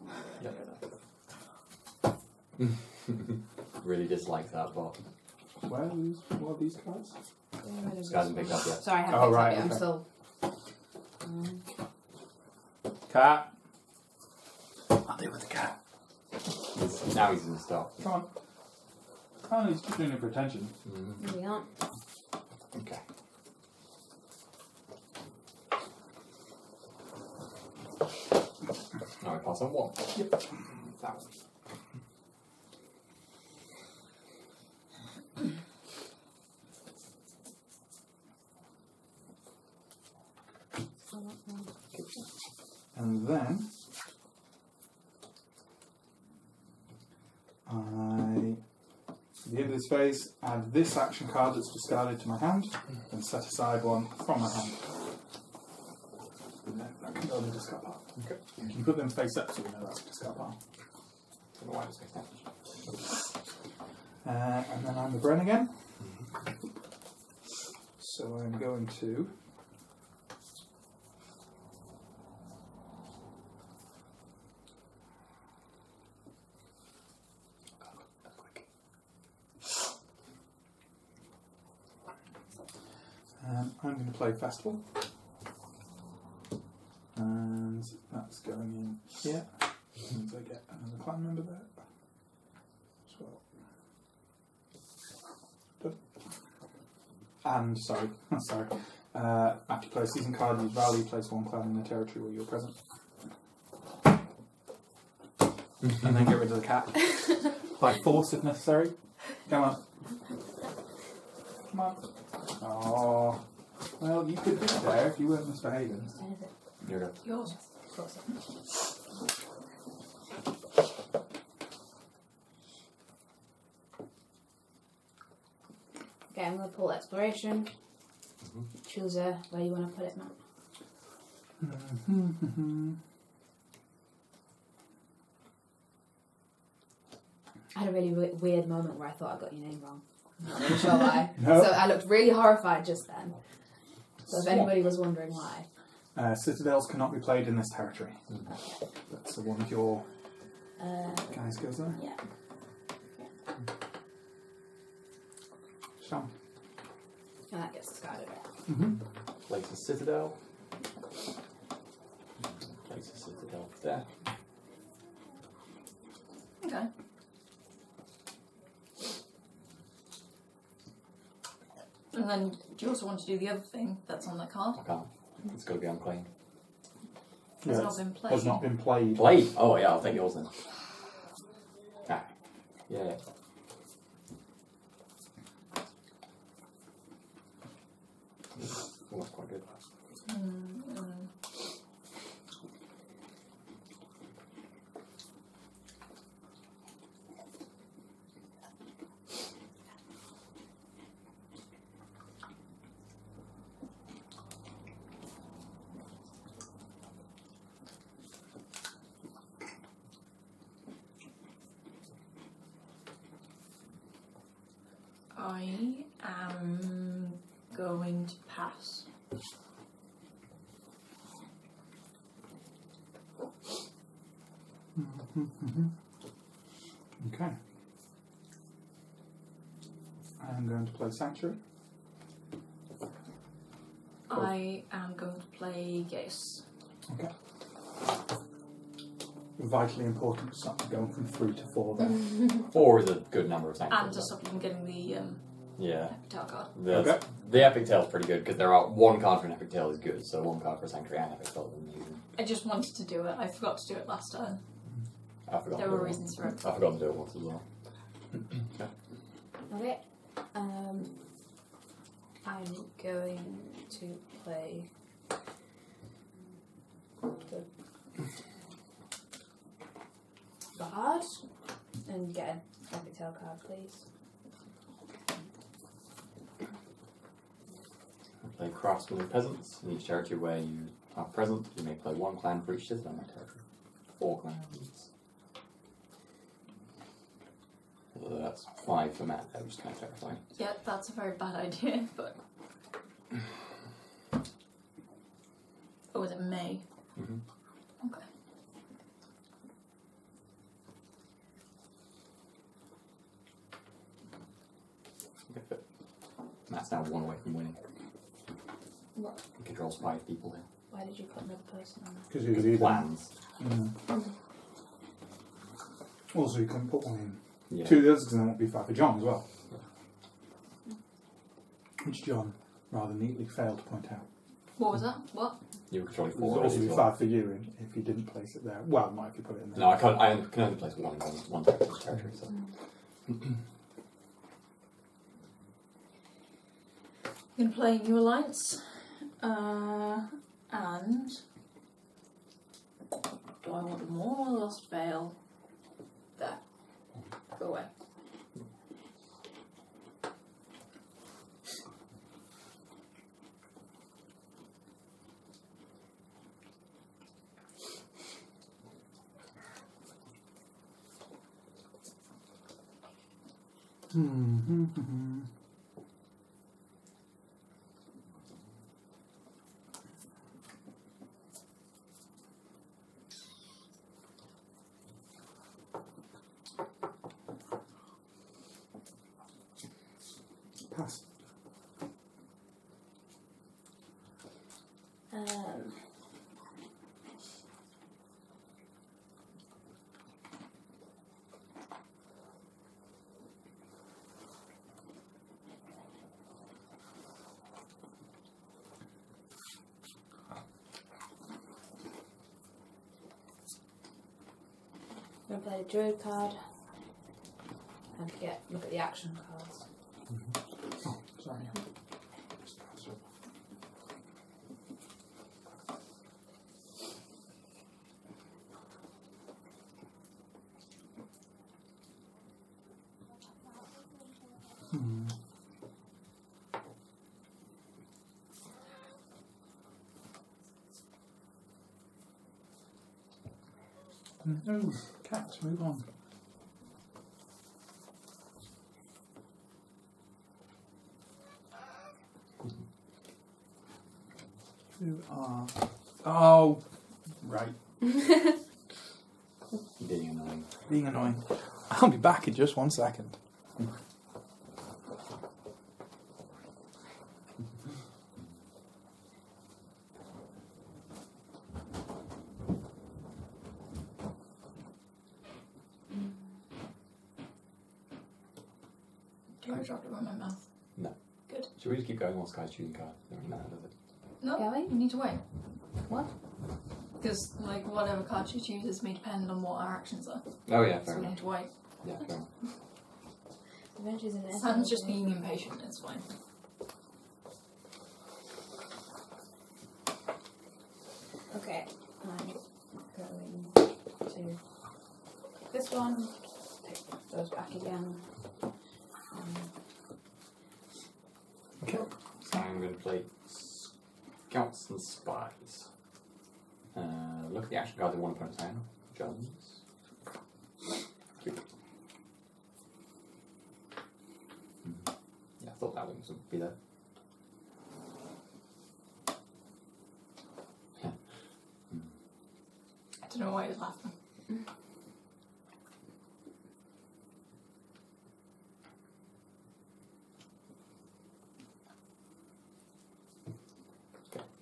on there. Yep. Really dislike that, but. Where are these, what are these cards? This guy hasn't picked up yet. Sorry, I haven't picked up yet. Okay. I'm still. Cat. I'll deal with the cat. Now he's in the start. Come on. Oh, he's just doing it for attention. Mm-hmm. Yeah. Okay. Now I pass on one. Yep. That one. And then at the end of this phase, add this action card that's discarded to my hand and set aside one from my hand. That can go in the discard pile. Okay. You can put them face up so we know that's a discard pile. I don't know why it's going to happen. And then I'm the Bren again. So I'm going to. I'm going to play Festival. means that's going in here. Means I get another clan member there. So, good. And sorry. After you play a season card, use value, place one clan in the territory where you're present. And then get rid of the cat. By force if necessary. Come on. Come on. Oh. Well, you could be there if you weren't Mr. Hayden. You're up. Yours. Of course. Okay, I'm going to pull exploration. Choose where you want to put it, Matt. I had a really weird moment where I thought I got your name wrong. I'm not sure why. Nope. So I looked really horrified just then. So if anybody was wondering why. Citadels cannot be played in this territory. Okay. That's the one your guys goes there. Yeah. Okay. Sean. And that gets discarded. Place a citadel. Place a citadel there. Okay. And then, do you also want to do the other thing that's on that card? I can't. It's got to be unclaimed. Yeah, it's not been played. Has not been played. Played? Oh yeah, I'll take yours then. Ah. Yeah. Well, that's quite good. I am going to pass. Okay. I'm going to play Sanctuary. I am going to play Gaze. Okay. Vitally important something going from 3 to 4 then. 4 is a good number of sanctuaries. And just something getting the epic tail card. Okay. The epic tail is pretty good because there are one card for an epic tail is good, so one card for a sanctuary and epic tail is amazing. I just wanted to do it. I forgot to do it last time. I forgot. There were reasons for it. I forgot to do it once as well. Okay. I'm going to play the Bard and get an epic tail card, please. Play craftsmen and peasants. In each territory where you are present, you may play one clan for each citizen in that territory. 4 clans. Although that's 5 for Matt, that was kind of terrifying. Yeah, that's a very bad idea, but. Oh, was it May? Okay. Matt's now 1 away from winning. What? He controls 5 people here. Why did you put another person on? Because he was plans. Also, you couldn't put one in. Yeah. 2 others because then it won't be 5 for John as well. Yeah. Which John rather neatly failed to point out. What was that? What? You were controlling 4. It would also be 5 for you if you didn't place it there. Well, not if you put it in there. No, I can't. I can only place 1 in one territory. So. I'm going to play New Alliance, and do I want more Lost Veil? There. Go away. and play a druid card and get look at the action cards. Mm-hmm. Oh, sorry. No, cats, move on. You are... Oh! Right. Being annoying. Being annoying. I'll be back in just 1 second. Going on Sky's shooting card. Doesn't matter, does it? No, Gally? You need to wait. What? Because like whatever card she chooses may depend on what our actions are. Oh yeah, fair enough. We need to wait. Yeah, fair enough. Sam's just being impatient. It's fine. Okay, I'm going to this one. Take those back again. Okay. So I'm going to play Scouts and Spies. Look at the action card in one opponent's hand. Jones. Cute. Mm-hmm. Yeah, I thought that one would be there. Yeah. Mm. I don't know why he was laughing.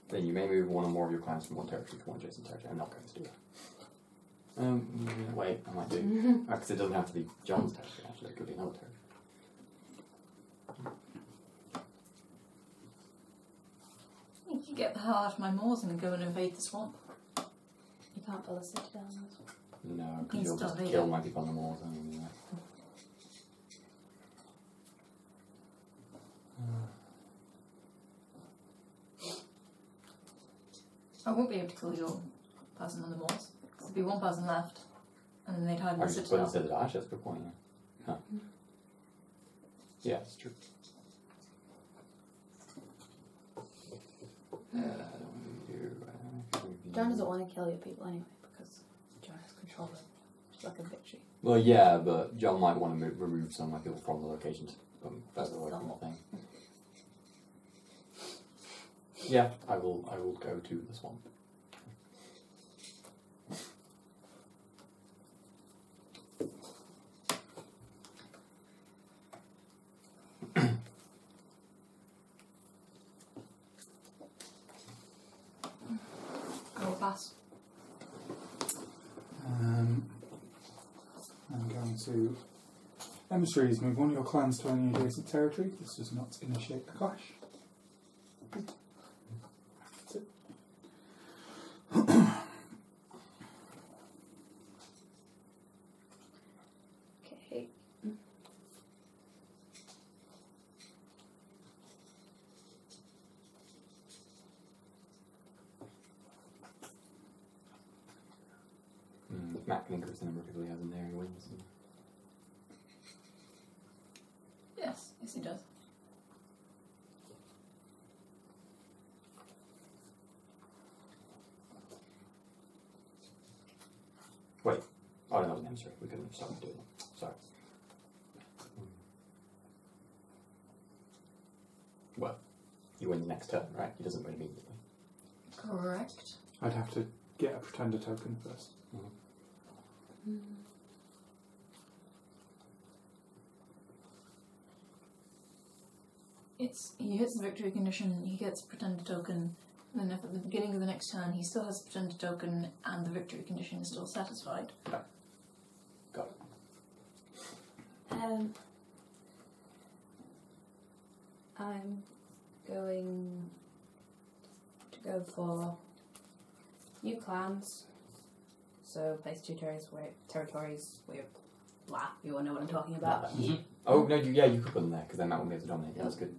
Then you may move one or more of your clients from one territory to one adjacent territory. I'm not going to do that. Wait, I might do. Because it doesn't have to be John's territory, actually. It could be another territory. I think you get the hell out of my moors and go and invade the swamp. You can't pull a city down on this one. No, because you'll just kill my people on the moors. I mean, yeah. I won't be able to kill your person on the moors, because there'd be one person left, and then they'd hide in the citadel. I just said that, that's a good point. Huh. Yeah, that's true. John doesn't want to kill your people anyway, because John has control of them. It's like a victory. Well, yeah, but John might want to remove some of my people from the location to put them further away from the thing. Yeah, I will go to the swamp. I will pass. I'm going to emissaries, move one of your clans to any adjacent territory. This does not initiate a clash. Mac can increase the number of people he has in there and wins. Yes, yes he does. Wait. Oh no, that was an emissary. We couldn't have stopped doing it. Sorry. Well, you win the next turn, right? He doesn't win immediately. Correct. I'd have to get a pretender token first. Mm-hmm. It's he hits the victory condition, he gets pretender token, and then if at the beginning of the next turn he still has the pretender token and the victory condition is still satisfied. Okay. Got it. I'm going to go for new clans. So place two territories with black. You all know what I'm talking about. Mm-hmm. Oh no, you, yeah, you could put them there because then that one gets to dominate. Yeah, that's good.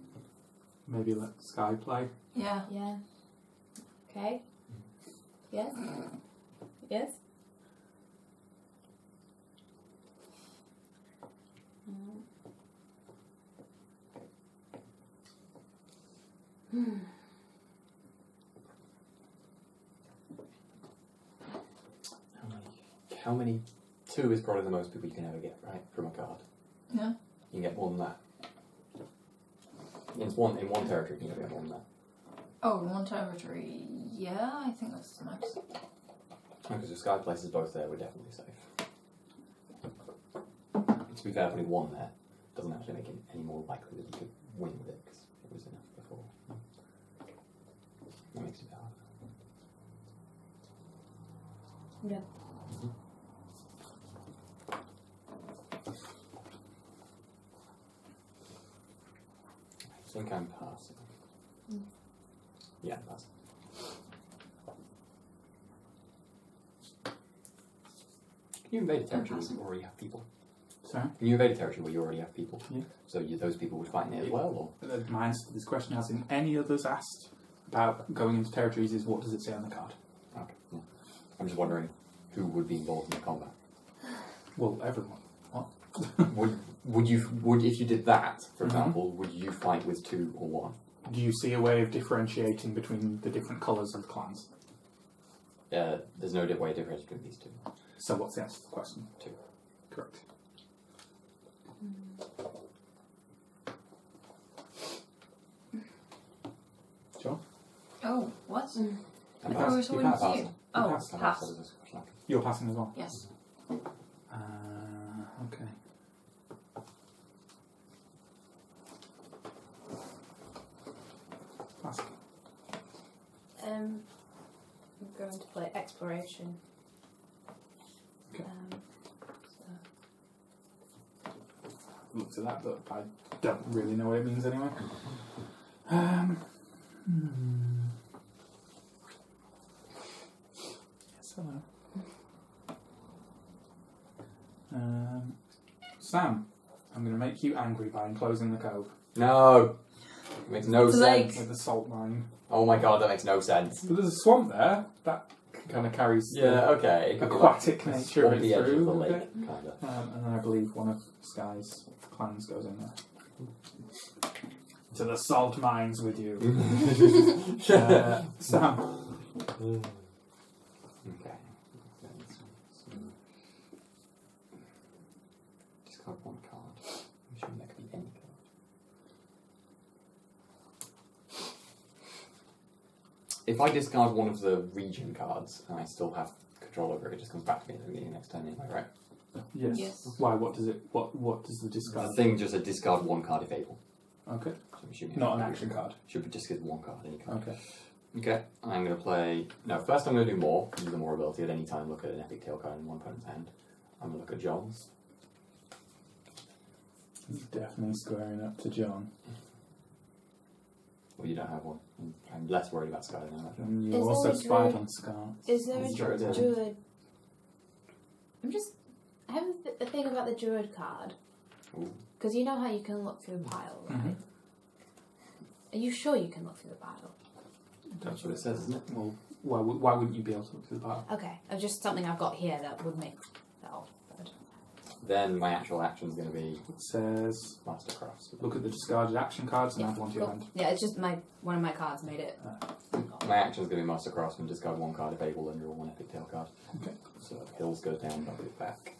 Maybe let Sky play. Yeah. Yeah. Okay. Yes. Yes. Hmm. How many? Two is probably the most people you can ever get, right, from a card. Yeah. You can get more than that. In one territory, you can never get more than that. Oh, in one territory, yeah, I think that's the max. Because if Sky places both there, we're definitely safe. To be fair, if only one there doesn't actually make it any more likely that you could win with it, because it was enough before. That makes it hard. Yeah. Mm-hmm. I think I'm passing. Mm. Yeah, I'm passing. Can you invade a territory where you already have people? Sorry? Can you invade a territory where you already have people? Yeah. So those people would fight in it as well? Or? My answer to this question, as in any others asked about going into territories, is what does it say on the card? Okay. Yeah. I'm just wondering who would be involved in the combat. Well, everyone. What? Would if you did that, for example, would you fight with two or one? Do you see a way of differentiating between the different colours of the clans? There's no way of differentiating between these two. So what's the answer to the question? Two. Correct. John? Oh, what? I was talking to you. Oh, pass. You're passing as well? Yes. Okay. Pass. I'm going to play Exploration. Okay. Looked at that, but I don't really know what it means anyway. Yes, I know. Sam, I'm going to make you angry by enclosing the cove. No! It makes no sense. With the salt mine. Oh my god, that makes no sense. But there's a swamp there. That kind of carries the aquatic nature of it through. The lake, kinda. And then I believe one of Sky's clans goes in there. To the salt mines with you. Sam. Okay. One card. I'm sure that could be any card. If I discard one of the region cards and I still have control over it, it just comes back to me at the beginning next turn anyway, right? Yes. Yes. Why? What does it? What does the discard? The thing just a discard one card if able. Okay. So not an action card. Should be discard one card, any card. Okay. Okay. I'm going to play. No, first I'm going to do more. Use the more ability at any time. Look at an epic tail card in one opponent's hand. I'm going to look at John's. Definitely squaring up to John. Well, you don't have one. I'm less worried about Sky now. And you also spied on Sky. Is there a druid? I have a thing about the druid card. Because you know how you can look through a pile, right? Are you sure you can look through the pile? That's what it says, isn't it? Well, why wouldn't you be able to look through the pile? Okay, just something I've got here that would make that off. Then my actual action is going to be. It says Mastercrafts. Look at the discarded action cards and add one to your hand. Yeah, it's just one of my cards made it. My action is going to be Mastercrafts and discard one card if able, and draw one epic tail card. Okay. So hills goes down, double it back.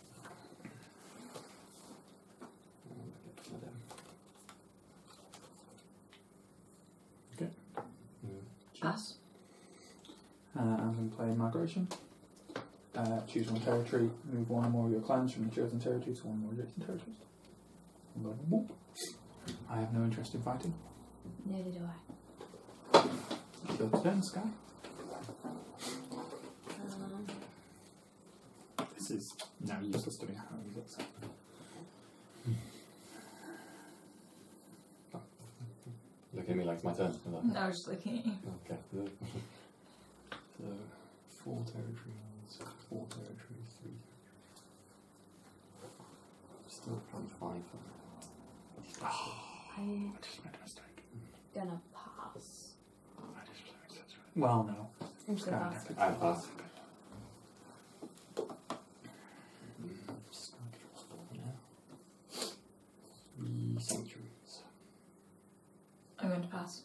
Okay. Pass. I'm going to play Migration. Choose one territory, move one or more of your clans from the chosen territory to one or more adjacent territories. Boop. I have no interest in fighting. Neither do I. It's your turn, Sky. This is now useless to me. How does it sound? Look at me like it's my turn. No, I was just looking at you. Okay. So, four territories. 4 territory, 3. Still plus 5 for that. I just made a mistake. Gonna pass. I just made such a... Well, no. I'm just gonna pass. I pass. I'm going to pass.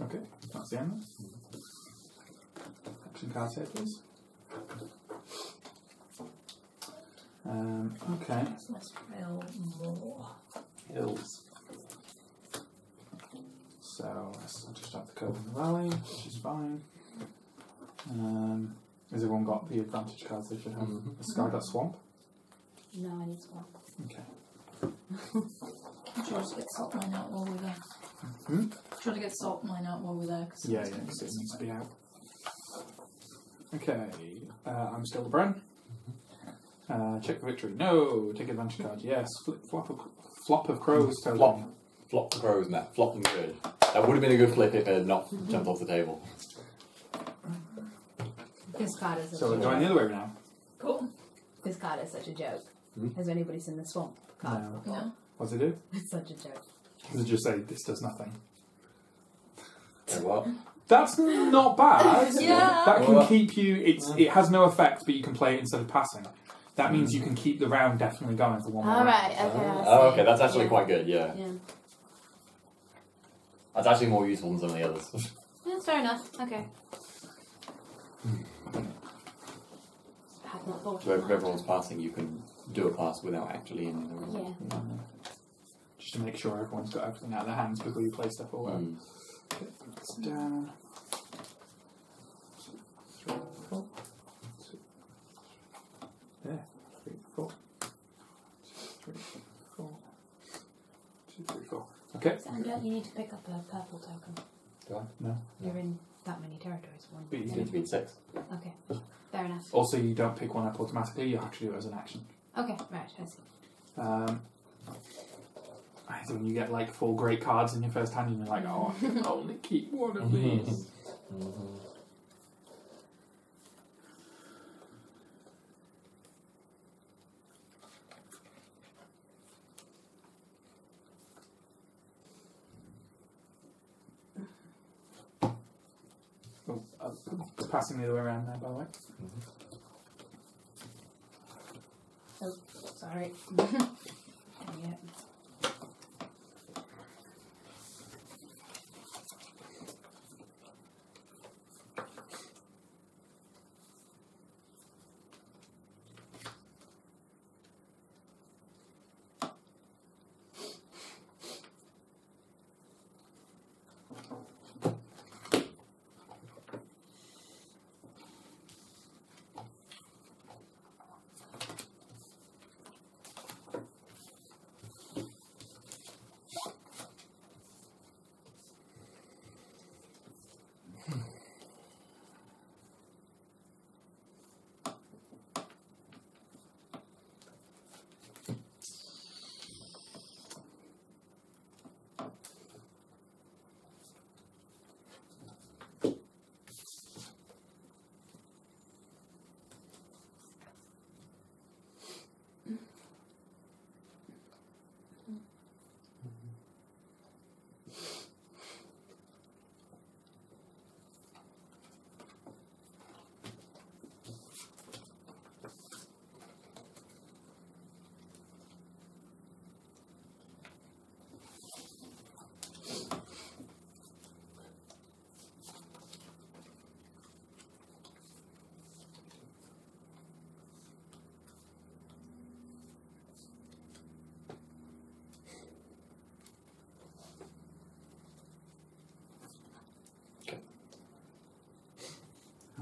Okay, that's the end. Action card set, please. Okay. Let's fill more hills. So I'll just have the curve in the valley, which is fine. Has everyone got the advantage cards they should have? Has Sky got swamp? No, I need swamp. Okay. Do you want to get salt mine out while we're there? Do you want to get salt mine out while we're there? Cause yeah, because it needs to be out. Okay, I'm still the Bren. Check the victory. No, take advantage card. Yes, flop of crows. Flop the crows, Matt. Flop them good. That would have been a good flip if it had not jumped off the table. This card is. So we're going the other way now. Cool. This card is such a joke. Has anybody seen the swamp card? No. What's it do? It's such a joke. Does it just say, this does nothing? Say what? That's not bad. Yeah. That can keep you, it has no effect, but you can play it instead of passing. That means you can keep the round definitely going for one more round. Alright, okay. Okay, that's actually quite good, yeah. That's actually more useful than some of the others. That's fair enough, okay. So if everyone's passing, you can do a pass without actually ending the room. Yeah. Just to make sure everyone's got everything out of their hands before you play stuff all over. Get this down. 3, 4. 2, 3. There. 3, 4. 2, 3, 4. 2, 3, 4. Okay. So, and you need to pick up a purple token. Do I? No. You're in that many territories. But you need to be in 6. Okay. Fair enough. Also, you don't pick one up automatically, you have to do it as an action. Okay, right, I see. I think when you get like 4 great cards in your first hand and you're like, oh, I can only keep one of these. Passing the other way around there, by the way. Oh, sorry. Dang it.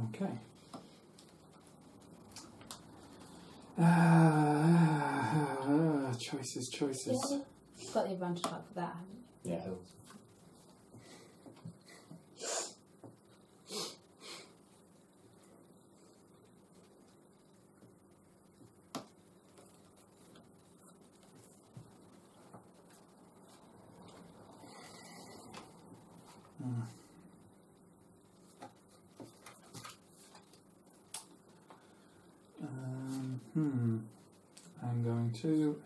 Okay. Choices. Yeah, you've got the advantage card for that, haven't you? Yeah. I'm going to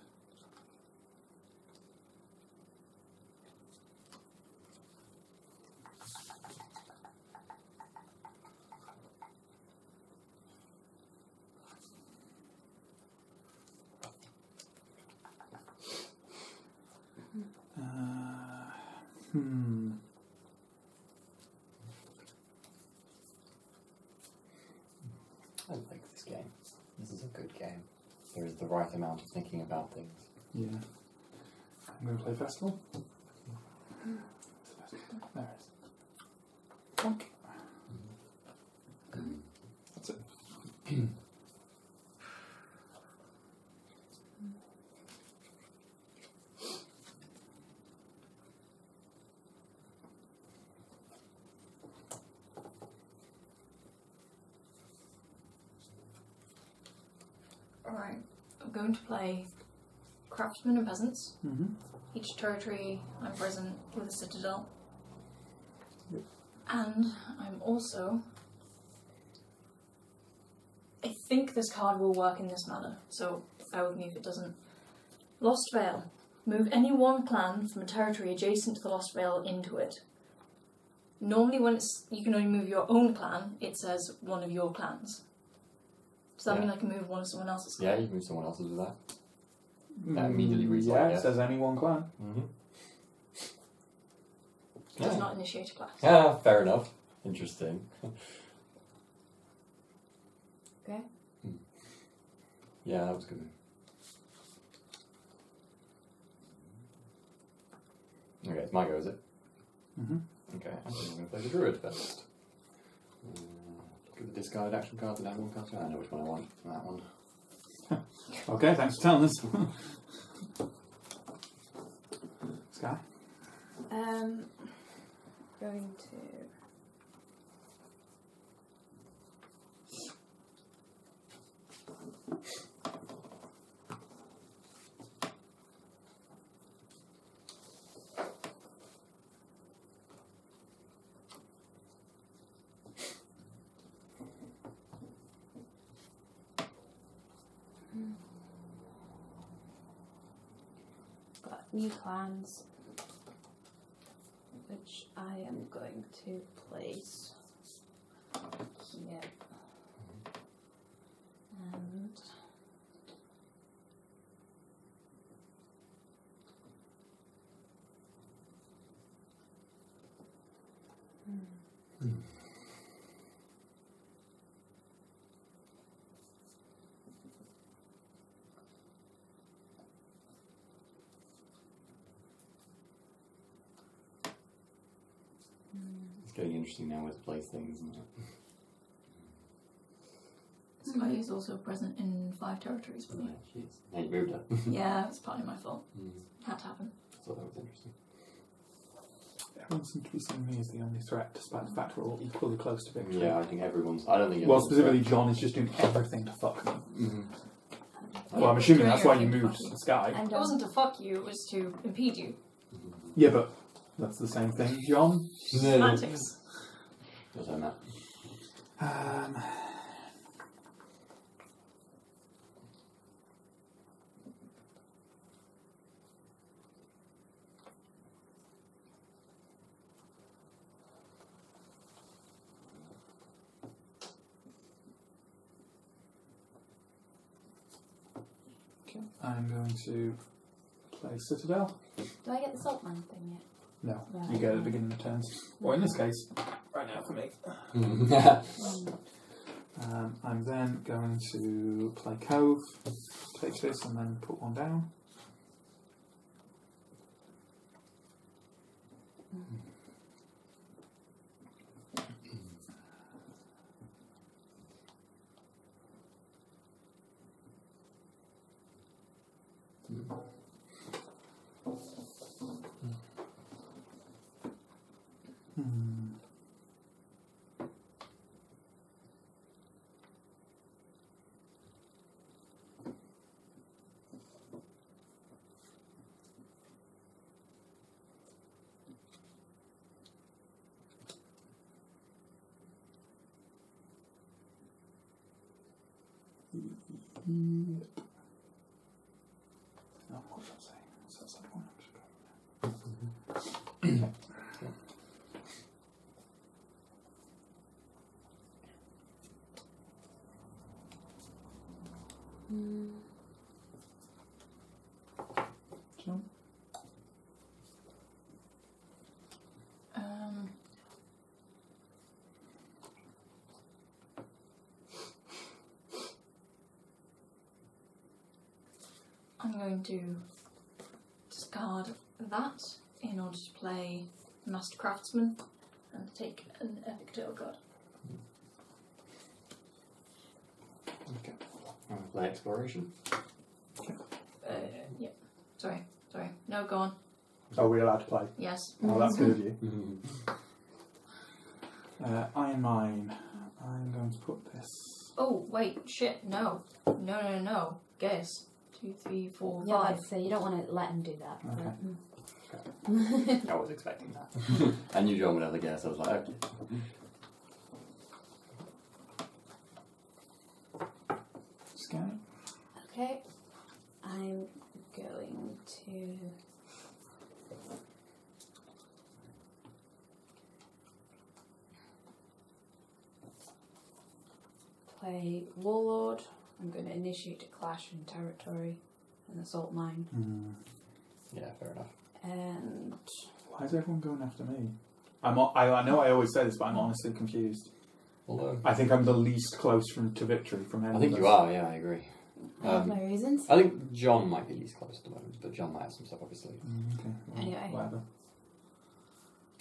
I like this game. This is a good game. There is the right amount of thinking about things. Yeah. I'm going to play Festival. There it is. Okay. That's it. Alright, I'm going to play Craftsmen and Peasants. Mm-hmm. Each territory I'm present with a citadel. Yep. And I'm also... I think this card will work in this manner, so bear with me if it doesn't. Lost Vale. Move any one clan from a territory adjacent to the Lost Vale into it. Normally when it's, you can only move your own clan, it says one of your clans. Does that mean I can move one of someone else's? Yeah, you can move someone else's with that. That immediately reads that. Yeah, it says any one clan. Mm-hmm. It does not initiate a class. Ah, fair enough. Interesting. Okay. Yeah, that was a good move. Okay, it's my go, is it? Mm-hmm. Okay, I think I'm going to play the Druid first. Give the discard action card to that one card. I know which one I want from that one. Okay, thanks for telling us. Sky? Going to... new plans, which I am going to place here, and getting interesting now with place things, isn't it? Sky is also present in 5 territories for me. Yeah, she is. Now you moved her. Yeah, it's partly my fault. Had to happen. I thought that was interesting. Everyone seems to be seeing me as the only threat, despite the fact we're all equally close to victory. Yeah, I think everyone's. I don't think. Well, specifically, John is just doing everything to fuck me. Well, I'm assuming that's why you moved Sky. It wasn't to fuck you; it was to impede you. Yeah, but. That's the same thing, John. Semantics. Doesn't matter. Okay. I'm going to play Citadel. Do I get the salt mine thing yet? No, right. You go at the beginning of turns. Or in this case, right now for me. I'm then going to play Cove, take this and then put one down. I'm going to discard that in order to play Master Craftsman and take an Epic Turtle God. Okay. I'm going to play Exploration. Yeah. Sorry. No, go on. Are we allowed to play? Yes. Oh, that's good of you. I mine. I'm going to put this. Oh, wait, shit, no. No. Guess. 2, 3, 4, 5. Yeah, like, so you don't want to let him do that. Okay. I was expecting that. I knew John would have a guess. I was like, okay. Scan. Okay. I'm going to. Play Warlord. I'm going to initiate a clash in territory and assault mine. Yeah, fair enough. And why is everyone going after me? I know I always say this, but I'm honestly confused. Although I think I'm the least close to victory from anyone. I think you are. Yeah, I agree. I have my reasons. I think John might be least close at the moment, but John might have some stuff, obviously. Okay. Well, anyway, whatever.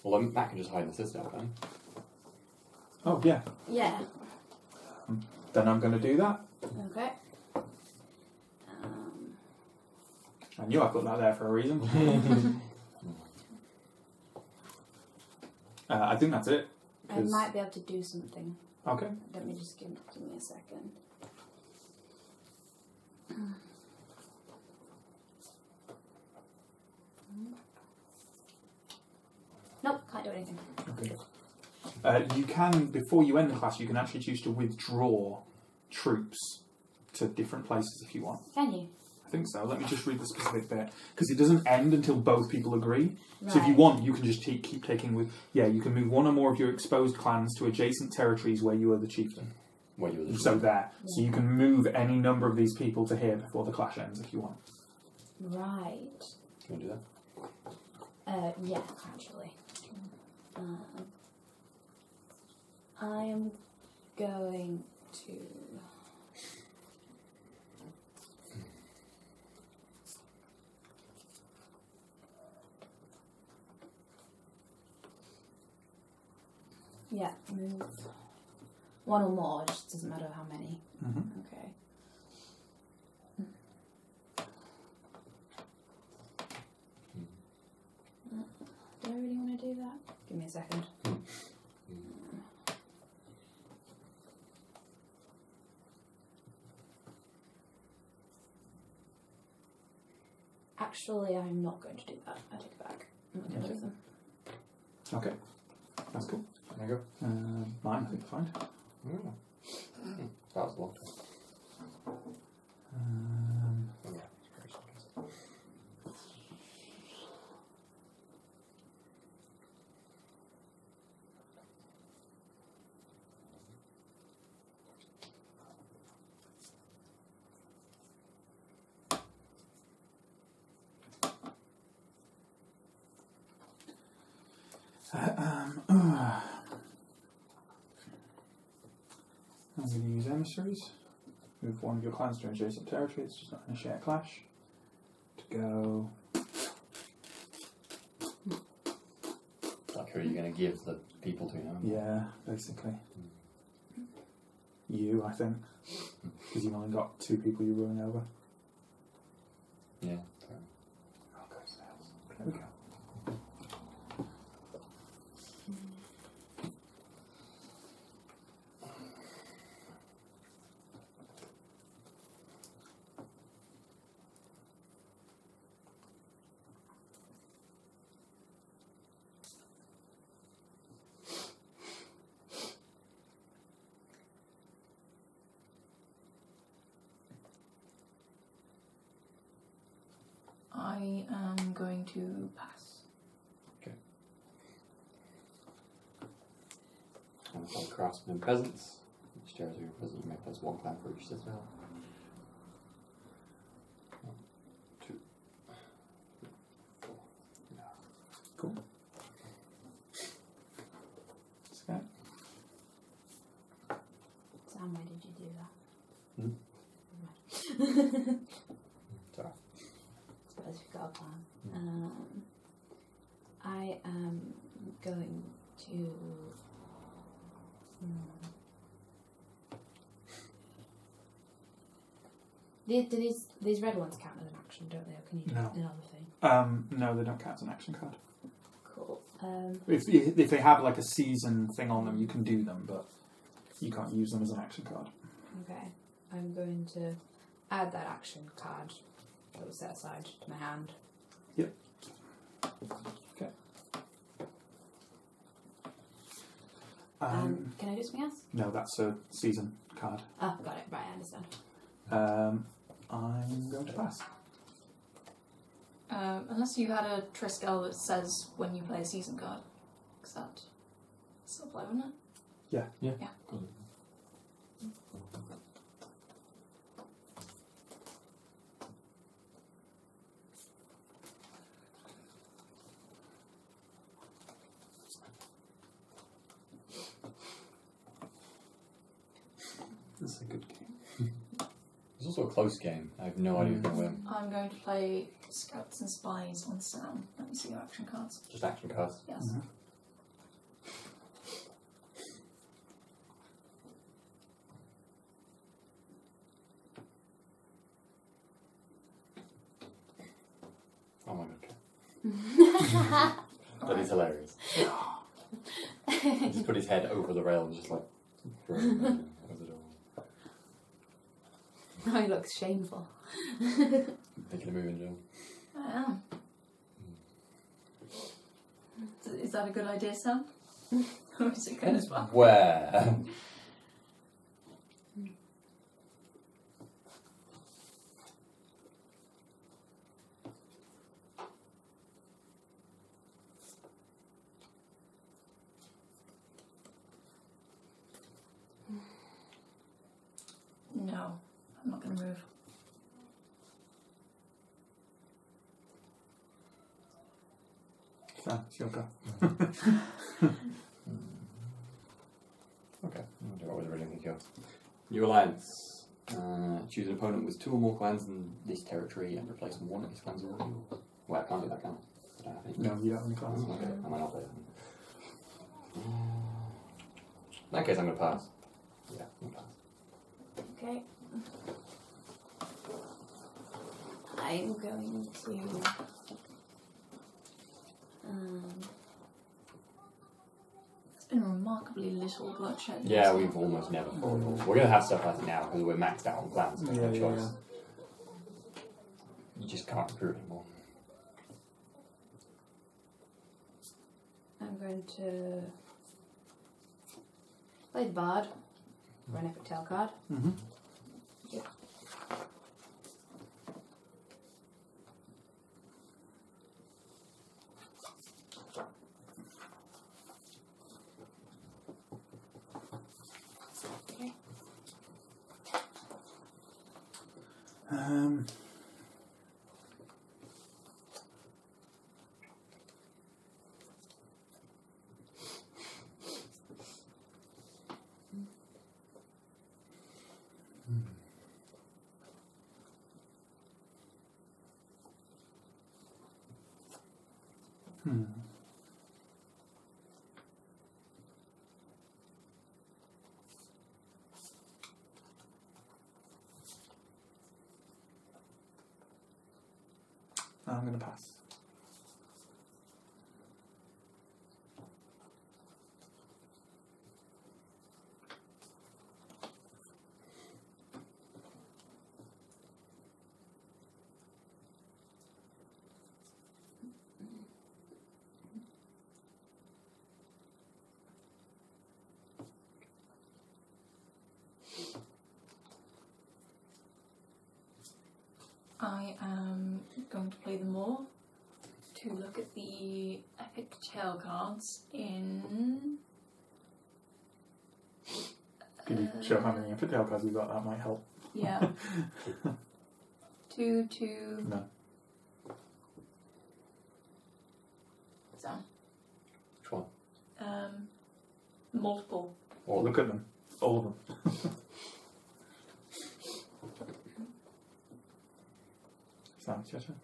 Although Matt can just hide in the citadel, can't he? Oh yeah. Yeah. Then I'm going to do that. Okay. I knew I put that there for a reason. I think that's it. I might be able to do something. Okay. Let me just give me a second. Nope, can't do anything. Okay. You can, before you end the class, you can actually choose to withdraw troops to different places if you want. Can you? I think so. Let me just read the specific bit, because it doesn't end until both people agree. Right. So if you want, you can just keep taking with. Yeah, you can move one or more of your exposed clans to adjacent territories where you are the chieftain. Where you are the chieftain. So there. Yeah. So you can move any number of these people to here before the clash ends if you want. Right. Do you want to do that? Yeah, actually. I am going to. Yeah, move one or more, it just doesn't matter how many. Okay. Do I really want to do that? Give me a second. Actually, I'm not going to do that. I take it back. I'm not going to do them. Okay. That's cool. There you go. Mine, I think, fine. That was a long time. I'm going to use emissaries. Move one of your clans to adjacent territory. It's just not going to share clash. To go. Like who are you going to give the people to now? Yeah, basically. You, I think, because you've only got 2 people you're ruling over. Yeah. I'll go south. There we go. to pass. Okay. I'm called Craftsman Peasants. Each territory of your peasant you may place one clan for each citadel. 1, 2, 3, 4. Yeah. Cool. Scott? Sam, why did you do that? Sorry. I suppose we got a plan. I am going to. These red ones count as an action, don't they? Or can you do another thing? No, they don't count as an action card. Cool. If they have like a season thing on them, you can do them, but you can't use them as an action card. Okay, I'm going to add that action card that was set aside to my hand. Yep. Okay. Can I do something else? No, that's a season card. Oh, got it. Right, I understand. I'm going to pass. Unless you had a Triskel that says when you play a season card. Because that still play, wouldn't it? Yeah. Yeah. Yeah. This is a good game. It's also a close game. I have no idea who's going to win. I'm going to play Scouts and Spies on Sam. Let me see your action cards. Just action cards? Yes. Mm-hmm. Oh my god. That is hilarious. He just put his head over the rail and just like throw him over the door. Now he looks shameful. Thinking of moving, Jill. I am. Is that a good idea, Sam? Or is it kind of fun? Where? No, I'm not going to move. Ah, it's your go. Okay, I don't always really think you are. New alliance. Choose an opponent with 2 or more clans in this territory and replace one of his clans with one of yours. Well, I can't do that, can I? No, you don't have any clans. Okay, I might not play that. In that case, I'm going to pass. Yeah, I'm going to pass. Okay. I'm going to it's been remarkably little bloodshed. Yeah, we've almost never fought. We're going to have stuff like it now because we're maxed out on plans. There's no choice. You just can't recruit anymore. I'm going to play the Bard. Run up a tail card. Mm-hmm. Yep. Okay. I'm going to pass. I am going to play the Moor to to look at the epic tale cards in... Can you show how many epic tale cards you've got? That might help. Yeah. 2, 2... No. So. Which one? Multiple. Or look at them. All of them. Sam, it's your turn.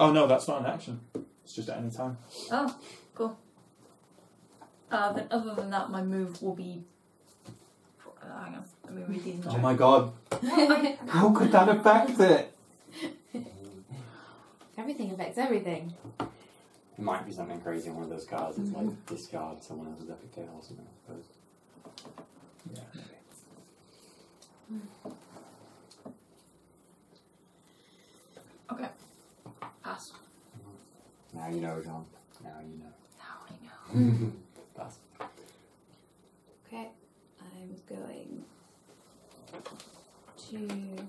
Oh no, that's not an action. It's just at any time. Oh, cool. Then other than that, my move will be... Hang on, let me read these. Oh my god. How could that affect it? Everything affects everything. It might be something crazy on one of those cards. It's like discard someone else's epic tale or something, I suppose. Yeah, maybe. Okay. Pass. Now you know, John. Now you know. Now I know. Pass. Okay. I'm going to...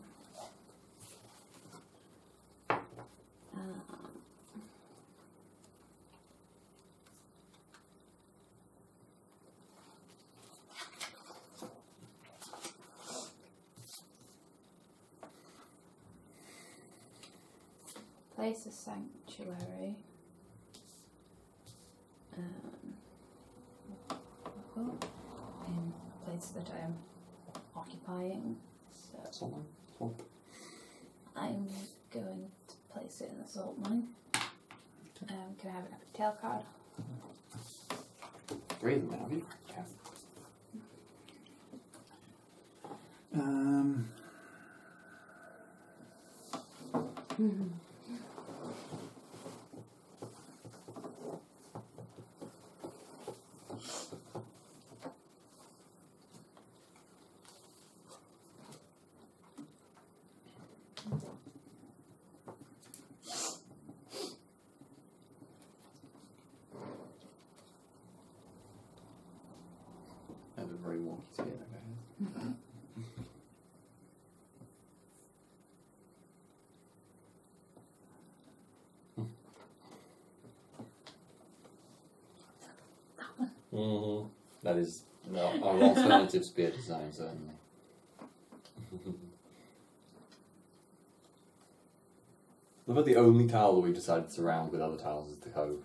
place a sanctuary. In a place that I am occupying. So salt. I'm going to place it in the salt mine. Can I have an epic tale card? Three of them, have you? Yeah. Very wonky to get that going. That is no, an alternative spear design, certainly. About the only tile that we've decided to surround with other tiles is the cove.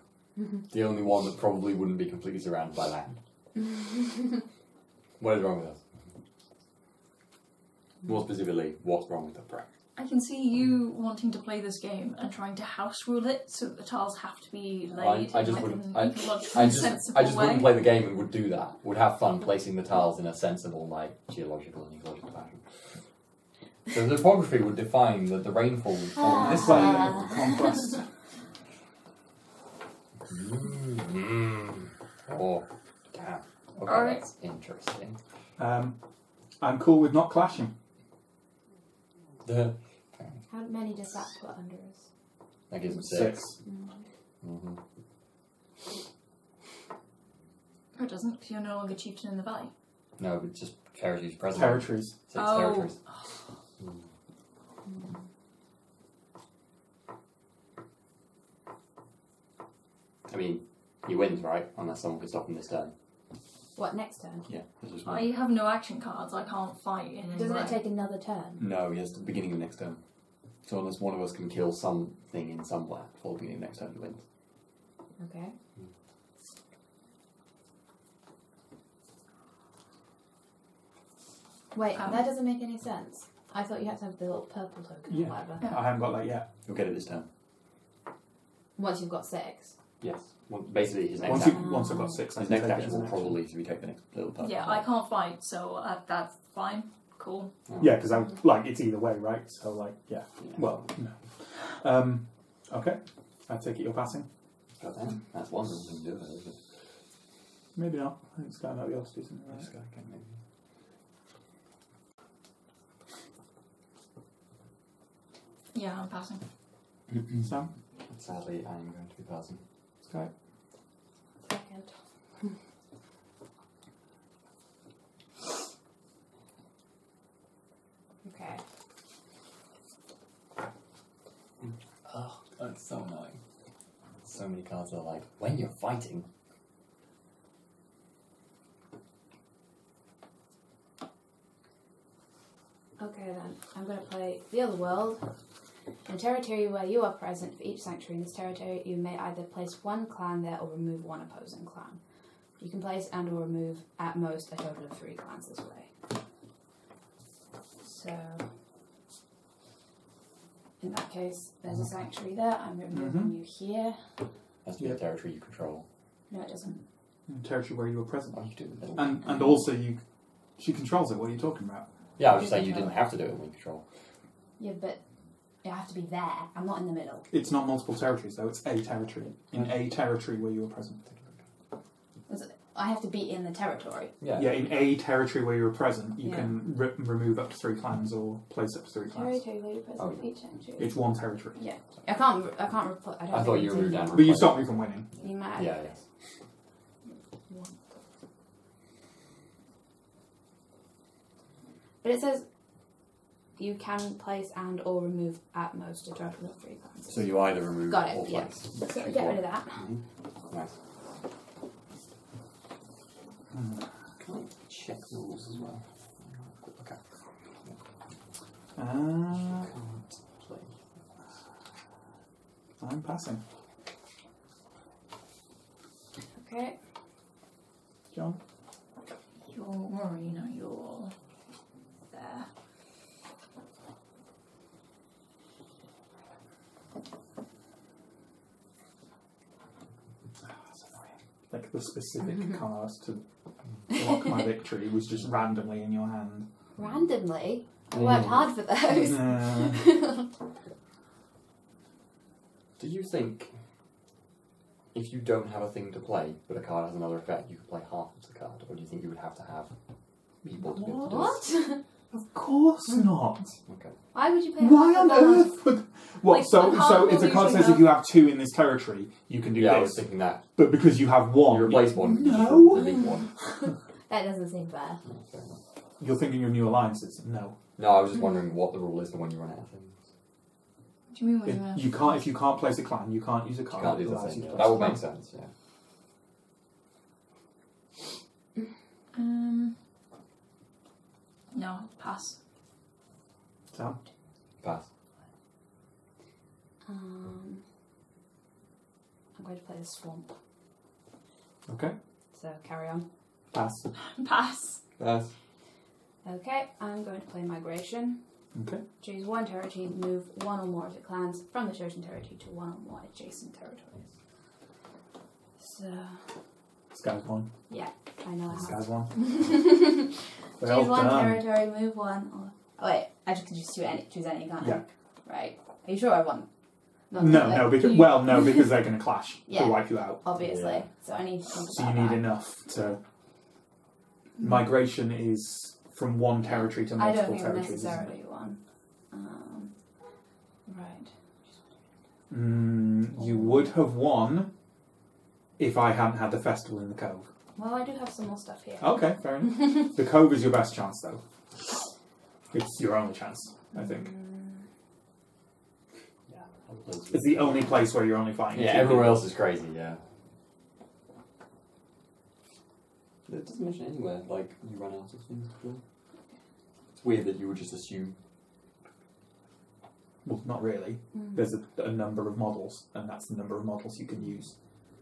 The only one that probably wouldn't be completely surrounded by land. What is wrong with us? More specifically, what's wrong with the brain? I can see you wanting to play this game and trying to house rule it so that the tiles have to be laid. I just wouldn't play the game and would do that. Would have fun placing the tiles in a sensible, like, geological and ecological fashion. So the topography would define that the rainfall would fall this way of the conquest. Oh, damn. Okay, all right. That's interesting. I'm cool with not clashing. How many does that put under us? That gives them 6. Or it doesn't, because you're no longer chieftain in the valley. No, but just territories present. Territories. 6 territories. I mean, he wins, right? Unless someone can stop him this turn. What, next turn? Yeah. I have no action cards, I can't fight in any Doesn't way. It take another turn? No, yes, the beginning of next turn. So unless one of us can kill something in somewhere before the beginning of next turn, he wins. Okay. Wait, that doesn't make any sense. I thought you had to have the little purple token or whatever. Yeah, I haven't got that yet. You'll get it this turn. Once you've got 6? Yes. Well, basically, his next action. Once I've got 6, his next action will probably to retake the next little part. Yeah, I can't fight, so that's fine. Cool. Oh. Yeah, because I'm like it's either way, right? So like, yeah. Well, no. Okay, I take it you're passing. That's one thing we can do, isn't it? Maybe not. I think Sky might be able to do something. Right? Sky can maybe. Yeah, I'm passing. Sam. Sadly, I am going to be passing. Sky. Second. Okay. Oh, that's so annoying. So many cards are like, when you're fighting. Okay then, I'm going to play The Other World. In territory where you are present for each sanctuary in this territory, you may either place one clan there or remove one opposing clan. You can place and or remove at most a total of 3 clans this way. So, in that case, there's a sanctuary there, I'm removing you here. That's the territory you control. No, it doesn't. In territory where you were present. Oh, you do the middle. And also, she controls it, what are you talking about? Yeah, I was just saying you didn't have to do it when you control. Yeah, but you have to be there. I'm not in the middle. It's not multiple territories, though. It's a territory. In a territory where you were present. I have to be in the territory. Yeah, yeah, in a territory where you were present, you can remove up to 3 clans or place up to 3 clans. Territory where you were present, each territory. It's one territory. Yeah. I can't report. I thought you were down. But you stopped me from winning. You might have. Yeah, yeah. But it says you can place and or remove at most a total of 3 classes. So you either remove all clans. Yeah. So get rid of that. Nice. Can I check the rules as well? Okay. I'm passing. Okay. John? You're Marina, you're there. Like the specific cards to block my victory was just randomly in your hand. Randomly? I worked hard for those. Do you think if you don't have a thing to play, but a card has another effect, you could play half of the card? Or do you think you would have to have people to be able to do this? Of course not. Okay. Why would you play? Why on earth would? What? Like, so if the card says if you have 2 in this territory, you can do this. I was thinking that. But because you have 1, you replace 1. No. Delete 1. That doesn't seem fair. No, you're thinking of new alliances. No. No, I was just wondering what the rule is for when you run out of things. What do you mean when you run out? You can't. If you can't place a clan, you can't use a card. You can't do the same. That would make sense. Yeah. No, pass. So? Pass. I'm going to play the swamp. Okay. So carry on. Pass. Pass. Pass. Okay, I'm going to play migration. Okay. Choose one territory, move one or more of the clans from the chosen territory to one or more adjacent territories. So. Sky's one. Yeah, I know. Sky's one. Well, choose one territory, move one. Or... Oh wait, I just can just choose any, can't I? Yeah. Right. Are you sure I won? No, because well, no, because they're going to clash to wipe you out. Obviously. Yeah. So I need. To think so you need enough to. Migration is from one territory to multiple territories. I don't think necessarily one. Right. You would have won. If I hadn't had the festival in the Cove. Well, I do have some more stuff here. Okay, fair enough. The Cove is your best chance, though. It's your only chance, I think. Yeah, it's the only place where you're only finding. Yeah, everywhere else is crazy. Yeah. It doesn't mention anywhere like you run out of things. It's weird that you would just assume. Well, not really. There's a number of models, and that's the number of models you can use.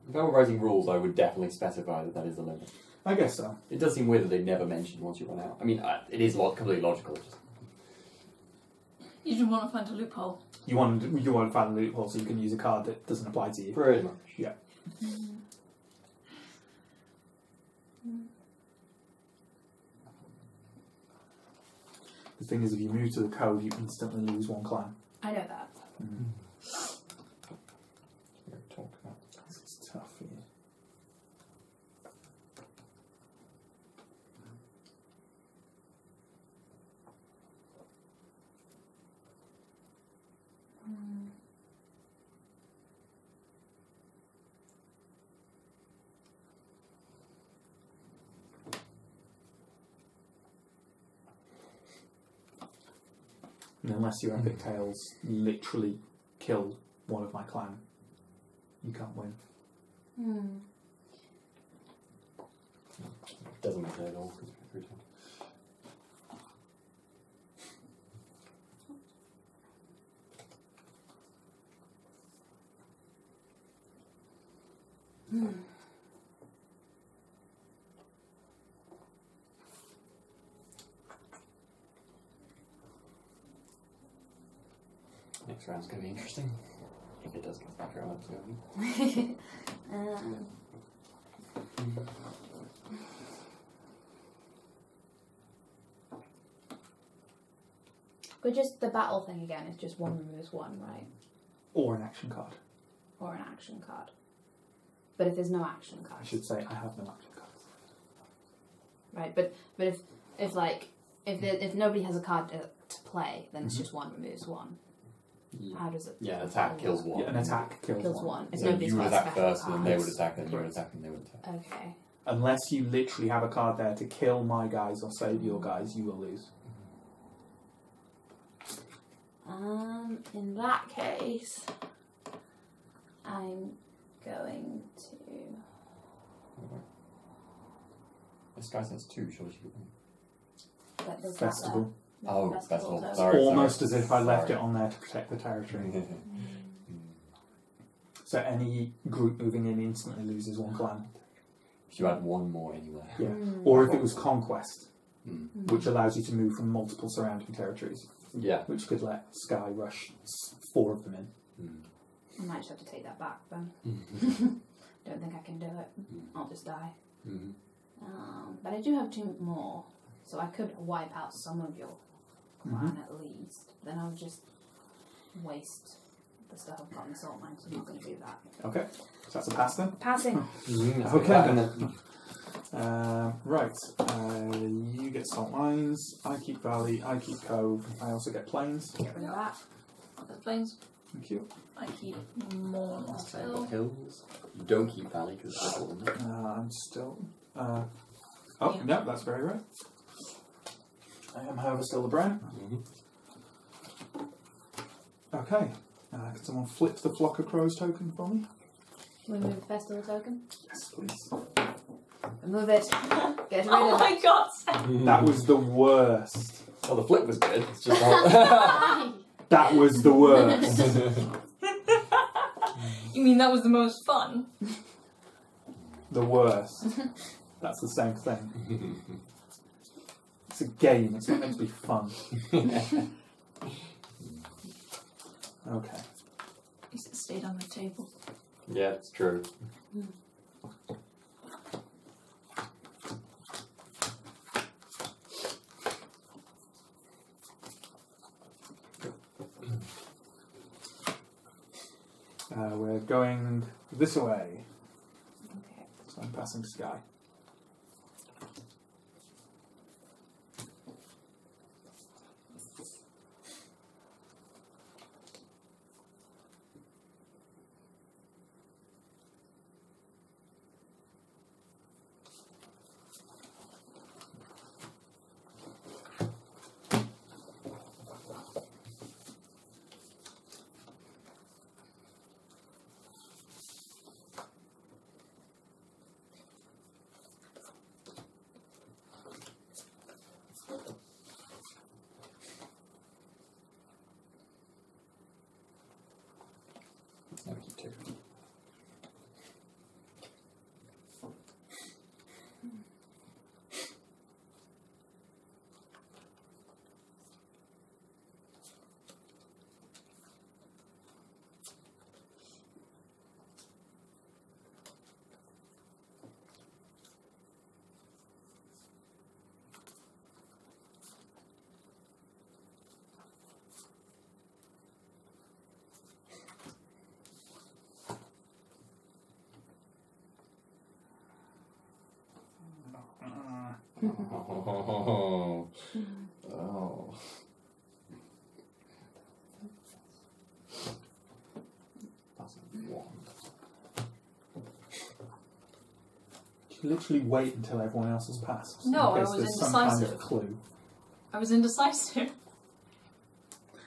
If I were writing rules, I would definitely specify that that is the limit. I guess so. It does seem weird that they never mention once you run out. I mean, it is completely logical. You just want to find a loophole. You want to find a loophole so you can use a card that doesn't apply to you. Pretty much. Yeah. The thing is, if you move to the Cove, you instantly lose one clan. I know that. Unless your epic tales literally kill one of my clan, you can't win. Hmm. Doesn't matter at all. Hmm. Next round's gonna be interesting. If it does come back around, it's gonna be. But just the battle thing again is just one removes one, right? Or an action card. Or an action card. But if there's no action card, I should say I have no action card. Right, but if like if nobody has a card to play, then it's just one removes one. Yeah. How does it? Yeah, an attack kills one. Yeah, an attack kills one. If so you would attack first, and they would attack, and you would attack, and they would attack. Okay. Unless you literally have a card there to kill my guys or save your guys, you will lose. In that case, I'm going to. This guy says two. Surely you can win. Festival. Oh, festival. Sorry, almost as if I left it on there to protect the territory. So any group moving in instantly loses one clan. If you add one more anywhere. Yeah. Mm. Or if it was conquest, which allows you to move from multiple surrounding territories. Yeah. Which could let Sky rush 4 of them in. Mm. I might just have to take that back then. Don't think I can do it. I'll just die. But I do have 2 more, so I could wipe out some of your clan at least. Then I'll just waste the stuff I've got in the salt mine, so I'm not going to do that. Okay, so that's a pass then? Passing. Okay. Right, you get salt mines, I keep valley, I keep cove, I also get plains. Get rid of that. I'll get plains. Thank you. I keep more hills. You don't keep valley because it's golden. I'm still. Oh, no, that's very right. I am, however, still the Bren. Okay. Can someone flip the flock of crows token for me? Can we move the festival token? Yes, please. Remove it. Get rid of it. Oh my god! That was the worst. Well, the flip was good. It's just all... That was the worst. You mean that was the most fun? The worst. That's the same thing. It's a game, it's not meant to be fun. Okay. At least it stayed on the table. Yeah, it's true. We're going this way. Okay. So I'm passing Sky. Oh. That's one. You literally wait until everyone else has passed. No, I was indecisive. Kind of clue. I was indecisive.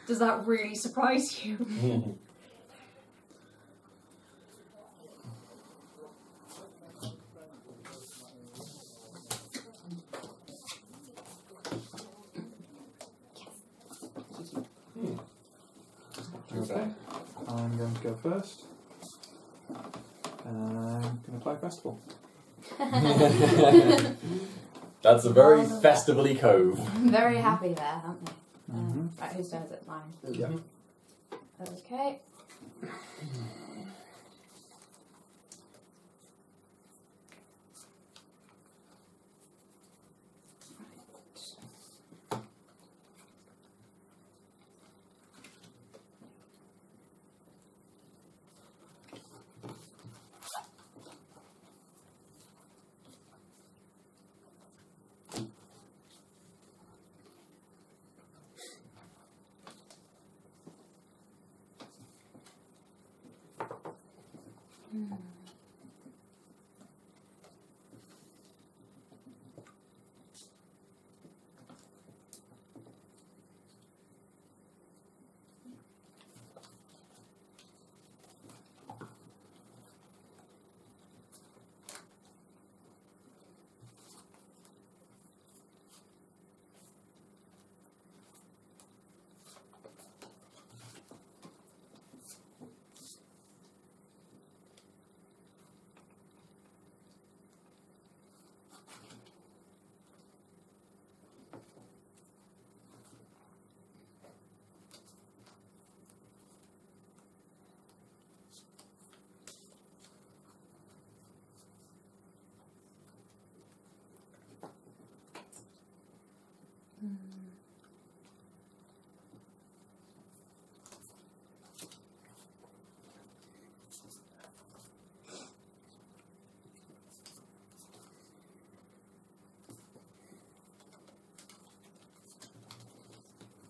Does that really surprise you? Okay. I'm going to go first. I'm going to play Festival. That's a very festival-y cove. I'm very happy there, aren't they? Right, whose turn is it? Mine. Yeah. Okay.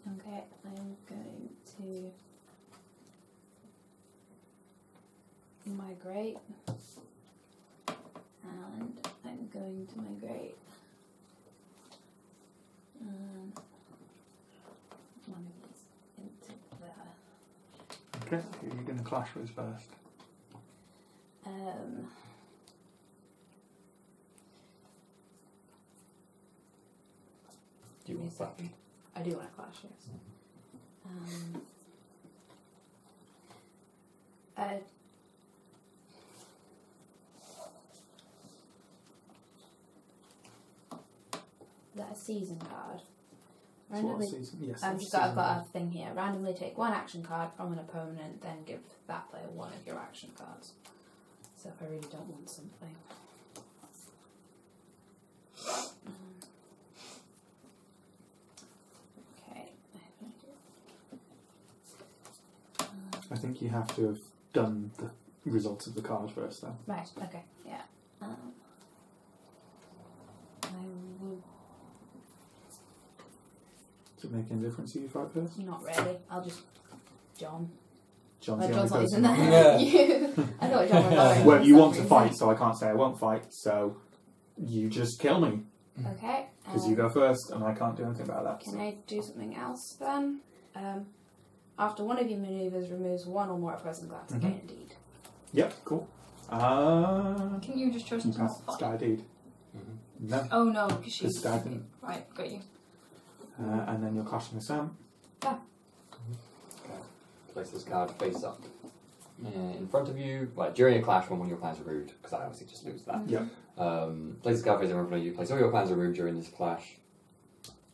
Okay, I'm going to migrate, and I'm going to migrate. One of these into there. Okay, you're going to clash with first. Do you want to? I do want to clash, yes. Is that a season card? Randomly, so season? Yes, I've got a thing here. Randomly take one action card from an opponent, then give that player one of your action cards. So if I really don't want something. I think you have to have done the results of the card first, though. Right, okay, yeah. Does it make any difference if you fight first? Not really. I'll just... John's the only person. Not there. I thought John was already. Well, you want to fight, so I can't say I won't fight, so you just kill me. Okay. Because you go first, and I can't do anything about that. Can I do something else, then? After one of your maneuvers removes one or more opposing cards to gain a deed. Yep, cool. Can you just choose to sky deed? No. Oh no, because she's starting. Right, got you. And then you're clashing with Sam. Yeah. Okay. Place this card face up in front of you. Right, during a clash, when one of your plans are removed, because I obviously just lose that. Yeah. Place this card face up in front of you. Place all your plans are removed during this clash.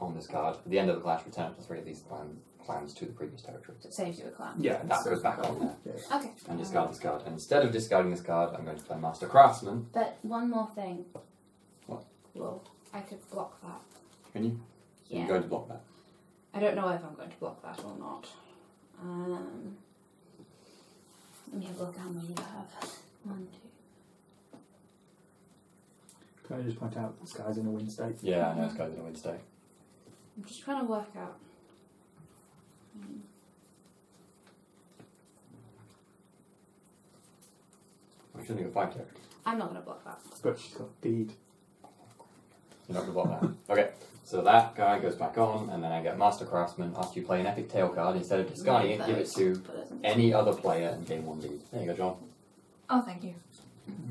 On this card, at the end of the clash, return to three of these plans to the previous territory. It saves you a clan. Yeah, that goes back on there. Yeah. Okay. And discard this card. And instead of discarding this card, I'm going to play Master Craftsman. But one more thing. What? Well, I could block that. Can you? So yeah. You're going to block that. I don't know if I'm going to block that or not. Let me have a look at how many you have. 1, 2. Can I just point out this guy's in a win state? Yeah, I know this guy's in a win state. I'm just trying to work out. I'm shooting a fight character. I'm not going to block that. But she's got deed. You're not going to block that. Okay, so that guy goes back on, and then I get Master Craftsman. After you play an epic tail card, instead of discarding it, give it to any other player and gain one deed. There you go, John. Oh, thank you.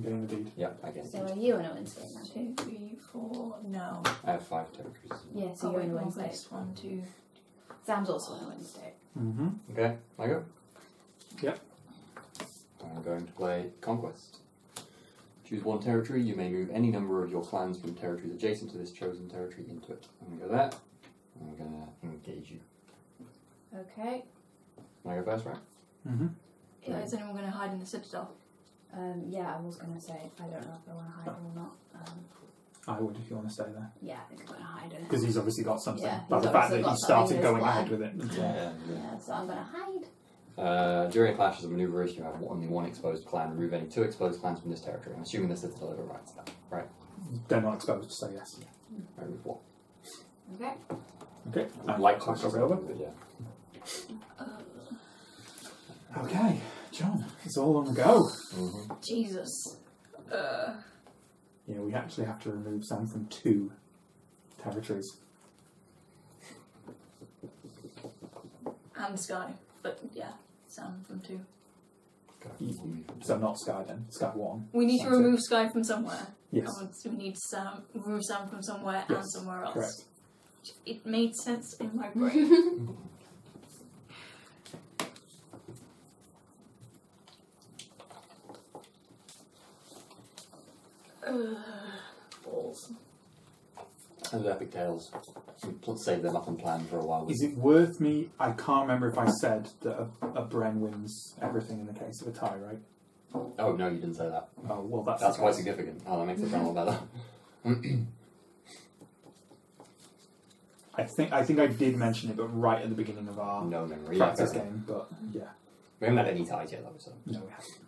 Getting the deed. Yeah, I guess. So are you in a win state now? 2, 3, 4. No. I have 5 territories. Yeah, so you're in a win state. 1, 2. Sam's also in a win state. Okay, I go. Yep. I'm going to play Conquest. Choose one territory, you may move any number of your clans from territories adjacent to this chosen territory into it. I'm going to go there, and I'm going to engage you. Okay. Can I go first, right? Mm-hmm. Yeah, is anyone going to hide in the Citadel? Yeah, I was going to say, I don't know if I want to hide or not. I would if you want to stay there. Yeah, I think I'm going to hide in it. Because he's obviously got something, by the fact that he started going ahead with it. Yeah, so I'm going to hide. During a clash as a maneuver, if you have only one exposed clan, remove any two exposed clans from this territory. I'm assuming the Citadel overrides that, right? They're not exposed, so yes. Yeah. I remove one. Okay. Okay. And light clash over. Yeah. Okay, John, it's all on the go. Mm-hmm. Jesus. Yeah, we actually have to remove Sam from two territories. And Sky, but yeah, Sam from two. So not Sky then, Sky one. We need to remove Sky from somewhere. Yes. We need Sam, remove Sam from somewhere and somewhere else. Correct. It made sense in my brain. Balls. And epic tales. We save them up and plan for a while. Is it worth me? I can't remember if I said that a Bren wins everything in the case of a tie, right? Oh no, you didn't say that. Oh well, that's quite significant. Oh, that makes it sound a lot better. I think I did mention it, but right at the beginning of our practice game. But yeah, we haven't had any ties yet, though. So no, we haven't.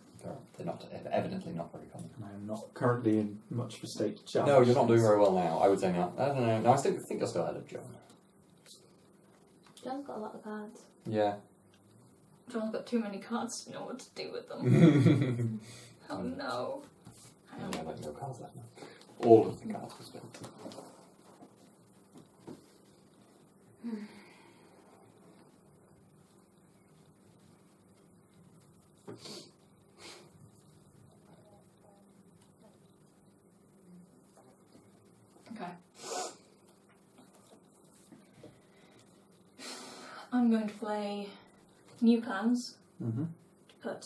They're not evidently not very common. I'm not currently in much of a state of challenge. No, you're not doing very well now. I would say not. I don't know. No, I still think I still had a John. John's got a lot of cards. Yeah. John's got too many cards to know what to do with them. Oh no. I don't have like no cards left now. All of the cards were spent. Okay. I'm going to play new clans. Mm-hmm. Put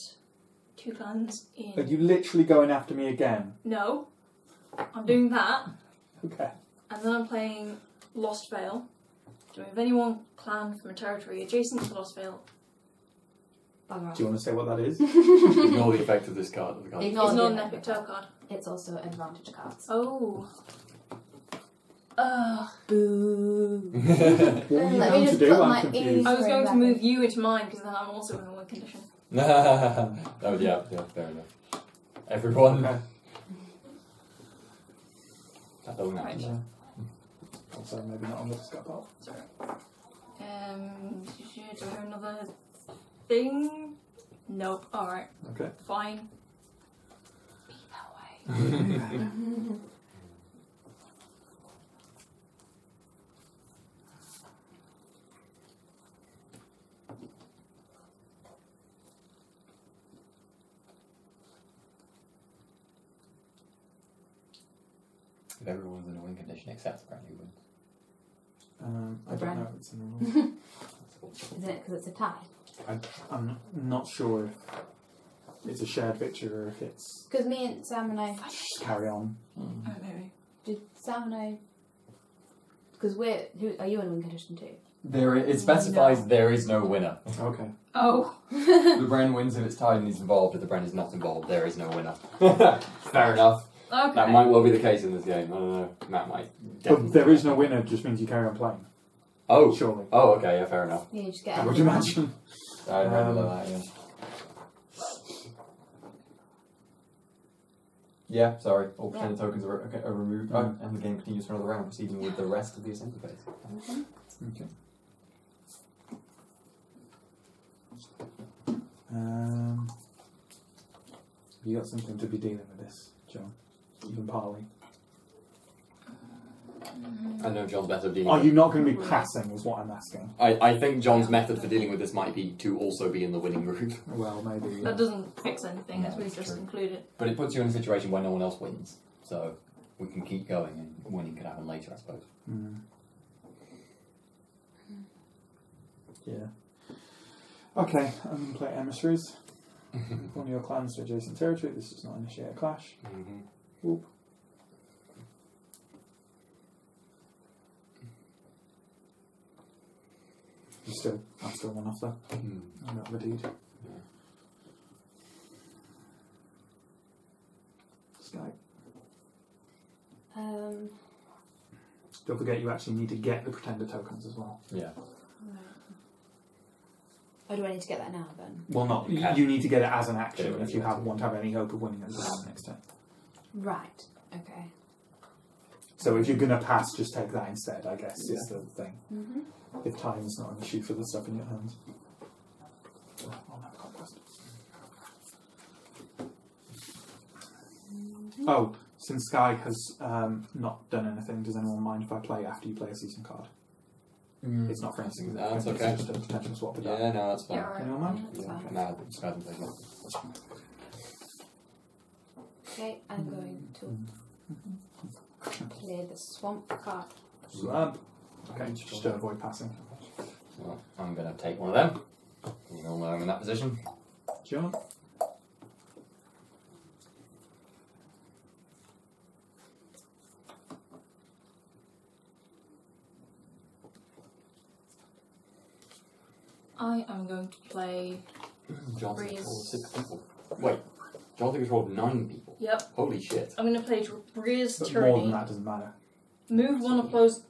two clans in. Are you literally going after me again? No. I'm doing that. Okay. And then I'm playing Lost Vale. Do I have any one clan from a territory adjacent to Lost Vale? Do you want to say what that is? Ignore the effect of this card. It's not an epic tale card. It's also advantage cards. Oh. Ugh. Boo. I was going to move you into mine because then I'm also in the win condition. Oh yeah, fair enough. Everyone. That doesn't matter. Also maybe not on the discard pile. Sorry. Do I have another thing? Nope. Alright. Okay. Fine. Be that way. If everyone's in a win condition except Brand, who wins? I don't know if it's in the rules. Is it because it's a tie? I'm not sure if it's a shared victory or if it's... Because me and Sam and I... Carry on. Mm. Oh, maybe. Did Sam and I... Because we're... Are you in a win condition too? It specifies there is no winner. Okay. Oh. The Bren wins if it's tied and he's involved. If the Bren is not involved, there is no winner. Fair enough. Okay. That might well be the case in this game. I don't know. Matt might. But there is no winner. Just means you carry on playing. Oh, surely. Oh, okay. Yeah, fair enough. Yeah, you just get. I would imagine. I remember that. Yeah. Sorry. All pretend tokens are removed, and the game continues for another round, proceeding with the rest of the assembly phase. Okay. Okay. You got something to be dealing with this, John. Even Parley. I know John's method of dealing with... Are you not going to be passing, is what I'm asking? I think John's method for dealing with this might be to also be in the winning group. Well, maybe. Yeah. That doesn't fix anything, as we've just concluded. But it puts you in a situation where no one else wins. So we can keep going, and winning could happen later, I suppose. Mm. Yeah. Okay, I'm going to play Emissaries. Inform your clans to adjacent territory. This does not initiate a clash. Whoop. I'm still one off there. I'm not the deed. Skype. Don't forget you actually need to get the Pretender tokens as well. Yeah. Right. Oh, do I need to get that now then? Well, not. You need to get it as an action if you want to have any hope of winning as round next turn. Right. Okay. So if you're going to pass, just take that instead, I guess, is the thing. If time is not an issue for the stuff in your hands. Oh, since Sky has not done anything, does anyone mind if I play after you play a season card? It's not for anything. No, that's okay. It's just a potential swap with that. Yeah, no, that's fine. Yeah, right. Anyone mind? Yeah, okay. No, Sky doesn't take it. Okay, I'm going to play the swamp card. Swamp. Okay, just to avoid passing. Well, I'm going to take one of them. You all know I'm in that position. Sure. I am going to play. Jonathan's 6 people. Wait, Jonathan has rolled 9 people. Yep. Holy shit. I'm going to play Bria's Tyranny. More than that doesn't matter. Move one opposed.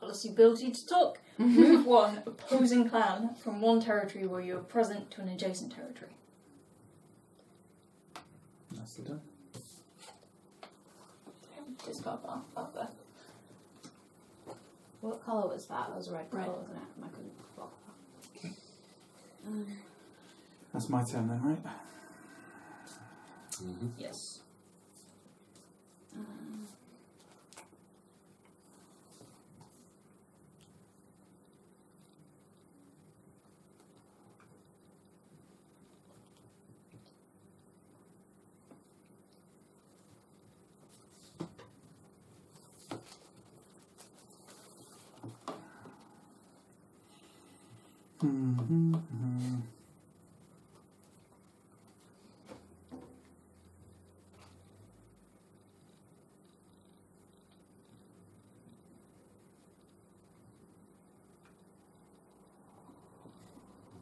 Plus the ability to talk. Move one opposing clan from one territory where you are present to an adjacent territory. Nicely done. Just got off that there. What colour was that? That was a red colour, wasn't it? I couldn't block that. That's my turn then, right? Yes.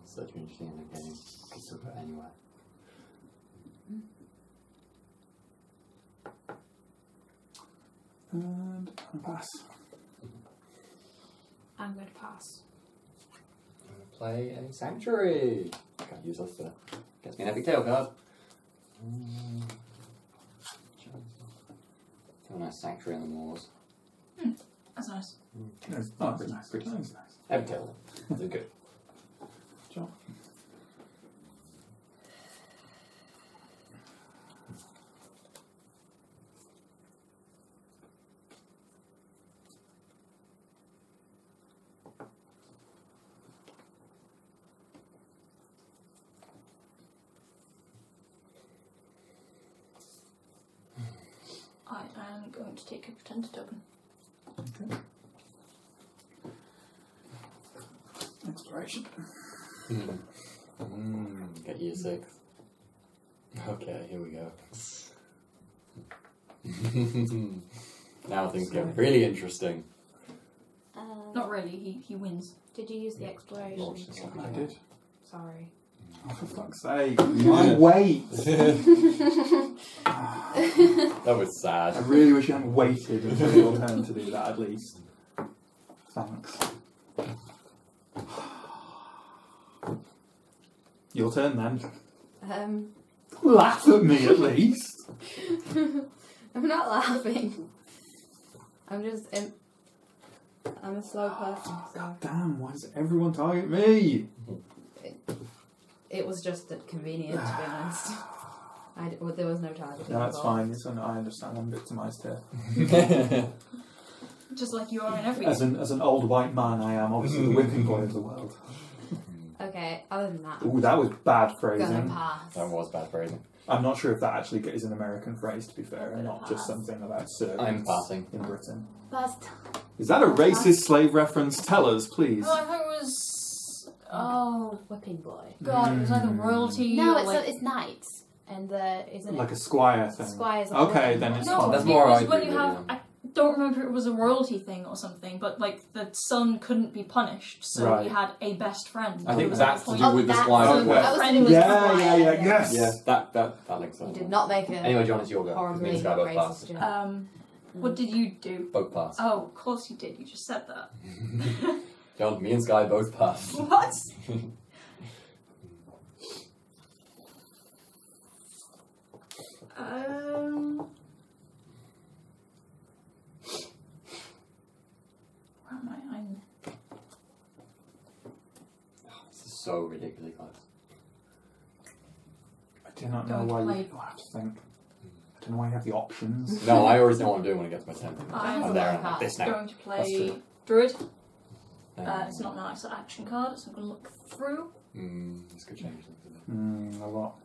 Such an interesting end of game. You still go anywhere. And I'm going to pass. I'm going to pass. I'm going to play a Sanctuary. I can't use this to get me an epic tail card. Feel a nice Sanctuary in the walls. That's nice. Oh, pretty nice. Pretty nice. Epic tail. They're good. Job. I am going to take a Pretender token. Okay. Exploration. Get year 6. Okay, here we go. Now things get really interesting. Not really, he wins. Did you use the exploration? I did. Sorry. Oh, for fuck's sake. My weight! That was sad. I really wish you hadn't waited until your turn to do that, at least. Thanks. Your turn then. Laugh at me at least. I'm not laughing. I'm just. I'm a slow person. So. God damn! Why does everyone target me? It was just convenient, to be honest. Well, there was no target. No, that's fine. It's an, I understand. I'm victimised here. Just like you are in everything. As an old white man, I am obviously the whipping boy of the world. Okay, other than that. Ooh, that was bad phrasing. Gonna pass. That was bad phrasing. I'm not sure if that actually is an American phrase, to be fair, and not just something about servants. I'm passing. In Britain. Passed. Is that a racist slave reference? Tell us, please. Oh, I thought it was Oh, whipping boy. God, it was like a royalty. No, it's like, it's knights. And isn't like it? A squire thing. Squires. Okay, then it's fine. That's more ideal. When you have, I don't remember if it was a royalty thing or something, but like the son couldn't be punished, so he had a best friend. I think that's to do with the squire. Yeah, that links up. You did not make it. Anyway, John, it's your go. What did you do? Both passed. Oh, of course you did. You just said that. John, me and Sky both passed. What? Where am I? This is so ridiculous. I do not know why you have to think. I don't know why you have the options. No, I always know what I'm doing when I get to my 10. I'm there. I'm like this now. I'm going to play Druid. It's not now, it's an action card, so I'm going to look through. This could change something. A lot.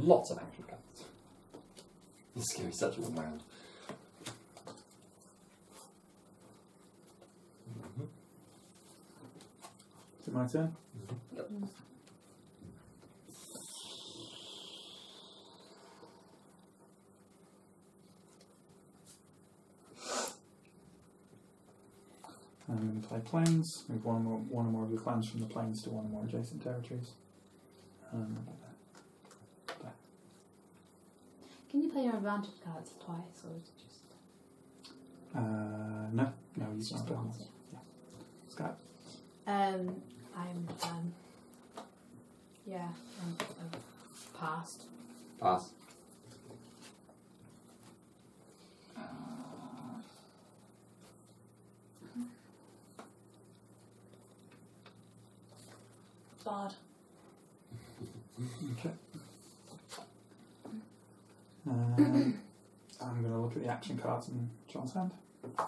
Lots of action cards. This is going to be such a good round. Is it my turn? Yep. I'm going to play planes. Move one or more of the clans from the planes to one or more adjacent territories. Can you play your advantage cards twice, or is it just? No, you just don't. Yeah. Sky. Yeah, I've passed. Pass. Bard. Okay. I'm going to look at the action cards in John's hand.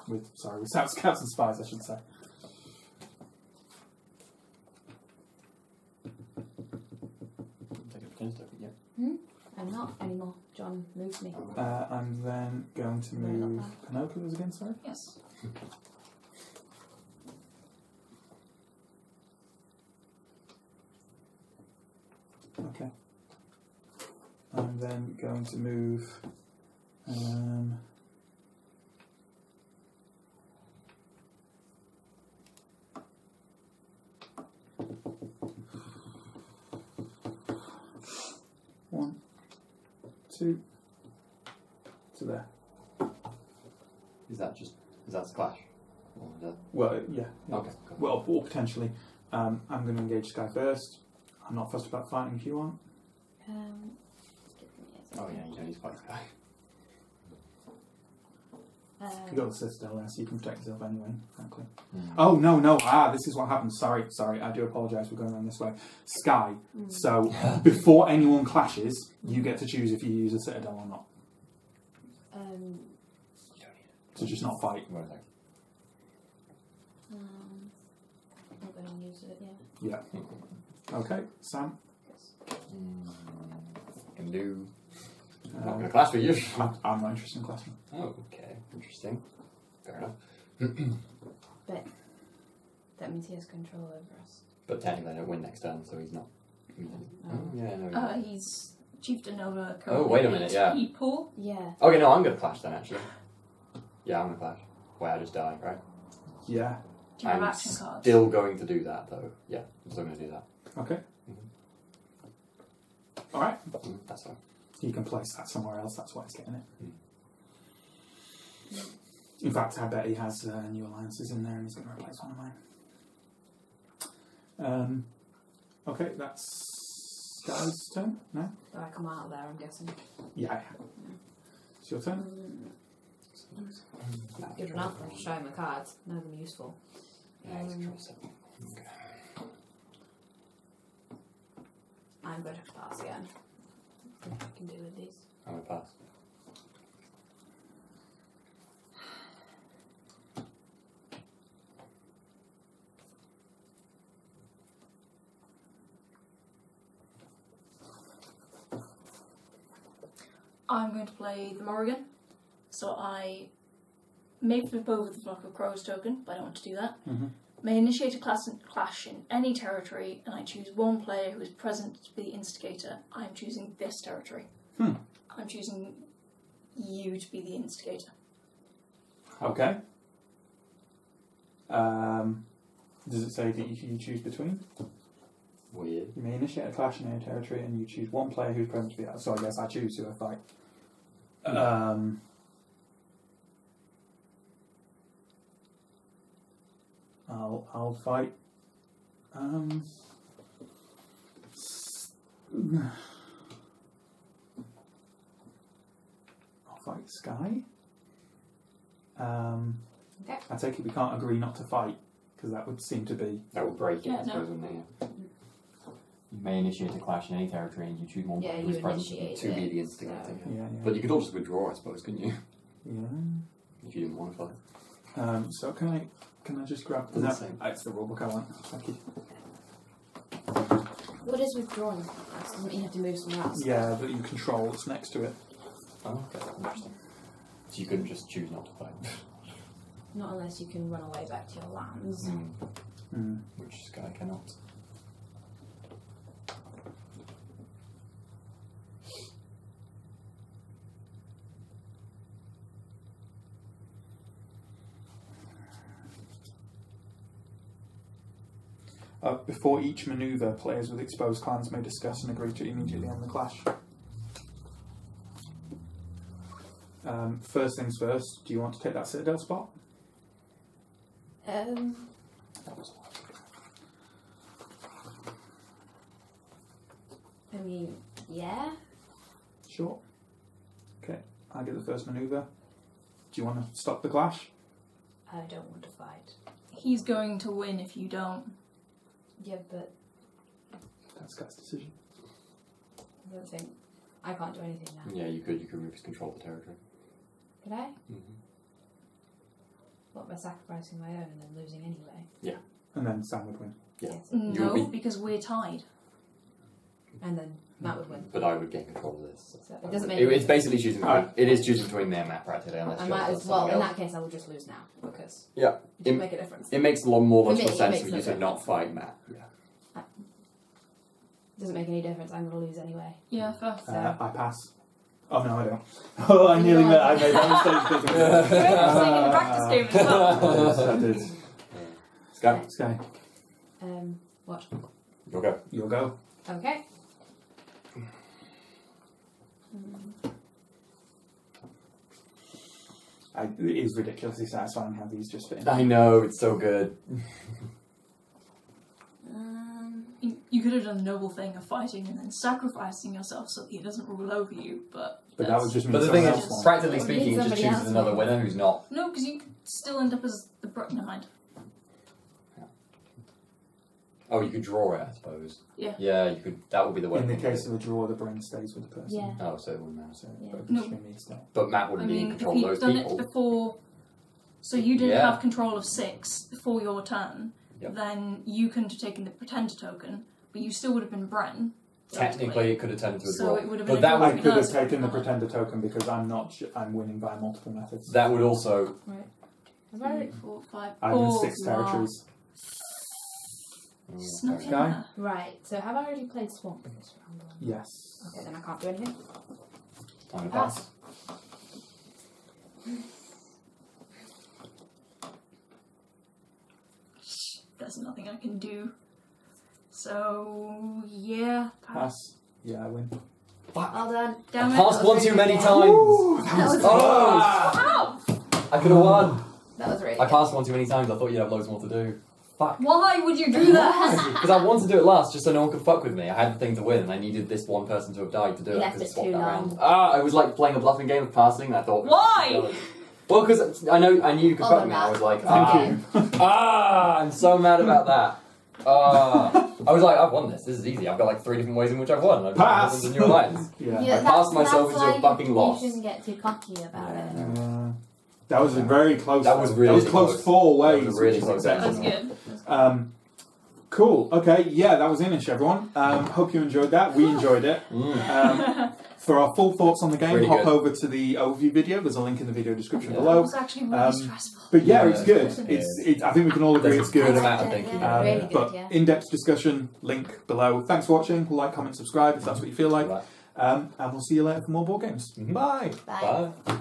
With Scouts and Spies, I should say. I'm not anymore. John moved me. I'm then going to move Pinocchio's again, sorry? Yes. Okay. I'm then going to move one, two to there. Is that a clash? Or is that... Well, yeah. Okay. Well, or potentially. I'm going to engage Sky first. I'm not fussed about fighting if you want. Oh yeah, you don't need to fight Sky. You've got the citadel there, so you can protect yourself anyway, frankly. Oh, no, this is what happened. Sorry, I do apologise, we're going around this way. Sky, so before anyone clashes, you get to choose if you use a citadel or not. You don't need it. So just not fight. I'm not going to use it, yeah. Yeah. Okay, Sam? Yes. Hello. I'm not going to clash with you. I'm not interested in clashing. Oh, okay. Interesting. Fair enough. But that means he has control over us. But technically I don't win next turn, so he's not. He's chieftain over currently. Oh, wait a minute, yeah. People? Yeah. Okay, no, I'm going to clash then, actually. Yeah, I'm going to clash. Wait, I just die, right? Yeah. Do you have action cards? I'm still going to do that, though. Yeah, I'm still going to do that. Okay. Alright. That's fine. You can place that somewhere else, that's why he's getting it. In fact, I bet he has new alliances in there and he's going to replace one of mine. Okay, that's Sky's turn, no? I come out of there, I'm guessing. Yeah. It's your turn. Good enough, I'm showing my cards, none of them are useful. Yeah, it's control 7. Okay. I'm going to pass again. I can do with these. I'm a pass. I'm going to play the Morrigan, so I may flip over the Flock of Crows token, but I don't want to do that. Mm-hmm. May initiate a clash in any territory, and I choose one player who is present to be the instigator. I'm choosing this territory. Hmm. I'm choosing you to be the instigator. Okay. Does it say that you choose between? Weird. You may initiate a clash in any territory, and you choose one player who's present to be that. So I guess I choose who I fight. Yeah. I'll fight. I'll fight Sky. Okay. I take it we can't agree not to fight, because that would seem to be... That would break it, yeah, I suppose, wouldn't it? Yeah. You may initiate a clash in any territory, and you choose one who is present to be the instigator. Yeah. Yeah, yeah. But you could also withdraw, I suppose, couldn't you? Yeah. If you didn't want to fight. So can I just grab the... It's the rulebook I want. Thank you. What is withdrawing? Doesn't mean you have to move somewhere else. Yeah, but you control what's next to it. Oh, okay. Interesting. So you couldn't just choose not to fight? Not unless you can run away back to your lands. Mm. Mm. Which Sky cannot. Before each manoeuvre, players with exposed clans may discuss and agree to immediately end the clash. First things first, do you want to take that Citadel spot? I mean, yeah. Sure. Okay, I get the first manoeuvre. Do you want to stop the clash? I don't want to fight. He's going to win if you don't. Yeah, but... That's Scott's decision. I don't think... I can't do anything now. Yeah, you could move his control of the territory. Could I? Mm-hmm. What, by sacrificing my own and then losing anyway? Yeah. And then Sam would win. Yeah. Yes. No, because we're tied. And then Matt would win. But I would get control of this. So it doesn't make sense. It's basically choosing... It is choosing between me and Matt right today. Unless I might as well, in that case, I will just lose now. Because yeah. It doesn't make a difference. It makes a lot more logical sense for you to not fight Matt. Yeah. It doesn't make any difference. I'm going to lose anyway. Yeah, fair. So. I pass. Oh, no, I don't. Oh, I nearly made that mistake. You're a practice game as well. I did. Sky. What? You'll go. Okay. It is ridiculously satisfying how these just fit in. I know, it's so good. You could have done the noble thing of fighting and then sacrificing yourself so that he doesn't rule over you, but that would just mean. But the thing is, practically speaking, it just chooses another winner who's not. No, because you could still end up as the Never mind. Oh, you could draw it, I suppose. Yeah. Yeah, you could. That would be the way. In the case of a draw, the brain stays with the person. Yeah. Oh, so it wouldn't matter. So yeah. But Matt wouldn't be in control of those people. If you've done it before, so you didn't have control of 6 before your turn, then you couldn't have taken the pretender token, but you still would have been Bren. Technically, it could have turned to a draw. So it would have been I could have taken the pretender token because I'm winning by multiple methods. That would also. Right. 3, 4, 5. I'm in 6 territories. Right, so have I already played Swamp in this round? Yes. Okay, then I can't do anything. Time to pass. There's nothing I can do. So, yeah. Pass. Yeah, I win. Well done. Damn it. Passed one too many times. Ooh, that was I could have won. That was really good. Passed one too many times. I thought you'd have loads more to do. Fuck. Why would you do that? Because I wanted to do it last, just so no one could fuck with me. I had the thing to win, and I needed this one person to have died to do it because I swapped that round. Ah, I was like playing a bluffing game of passing, and I thought, why? Well, because I knew you could fuck me. I was like, I'm so mad about that. I was like, I've won this. This is easy. I've got like three different ways in which I've won. I've passed in your alliance. I passed myself into a fucking loss. You shouldn't get too cocky about it. That was a very close. That was really close. Four ways. That was really close. That's good. Cool. Okay. Yeah, that was Inish, everyone. Hope you enjoyed that. We enjoyed it. For our full thoughts on the game, hop over to the overview video. There's a link in the video description below. It was actually really stressful. But yeah, it's good. It's, I think we can all agree it's good. Really good, but in-depth discussion, link below. Thanks for watching. Like, comment, subscribe if that's what you feel like. And we'll see you later for more board games. Bye. Bye.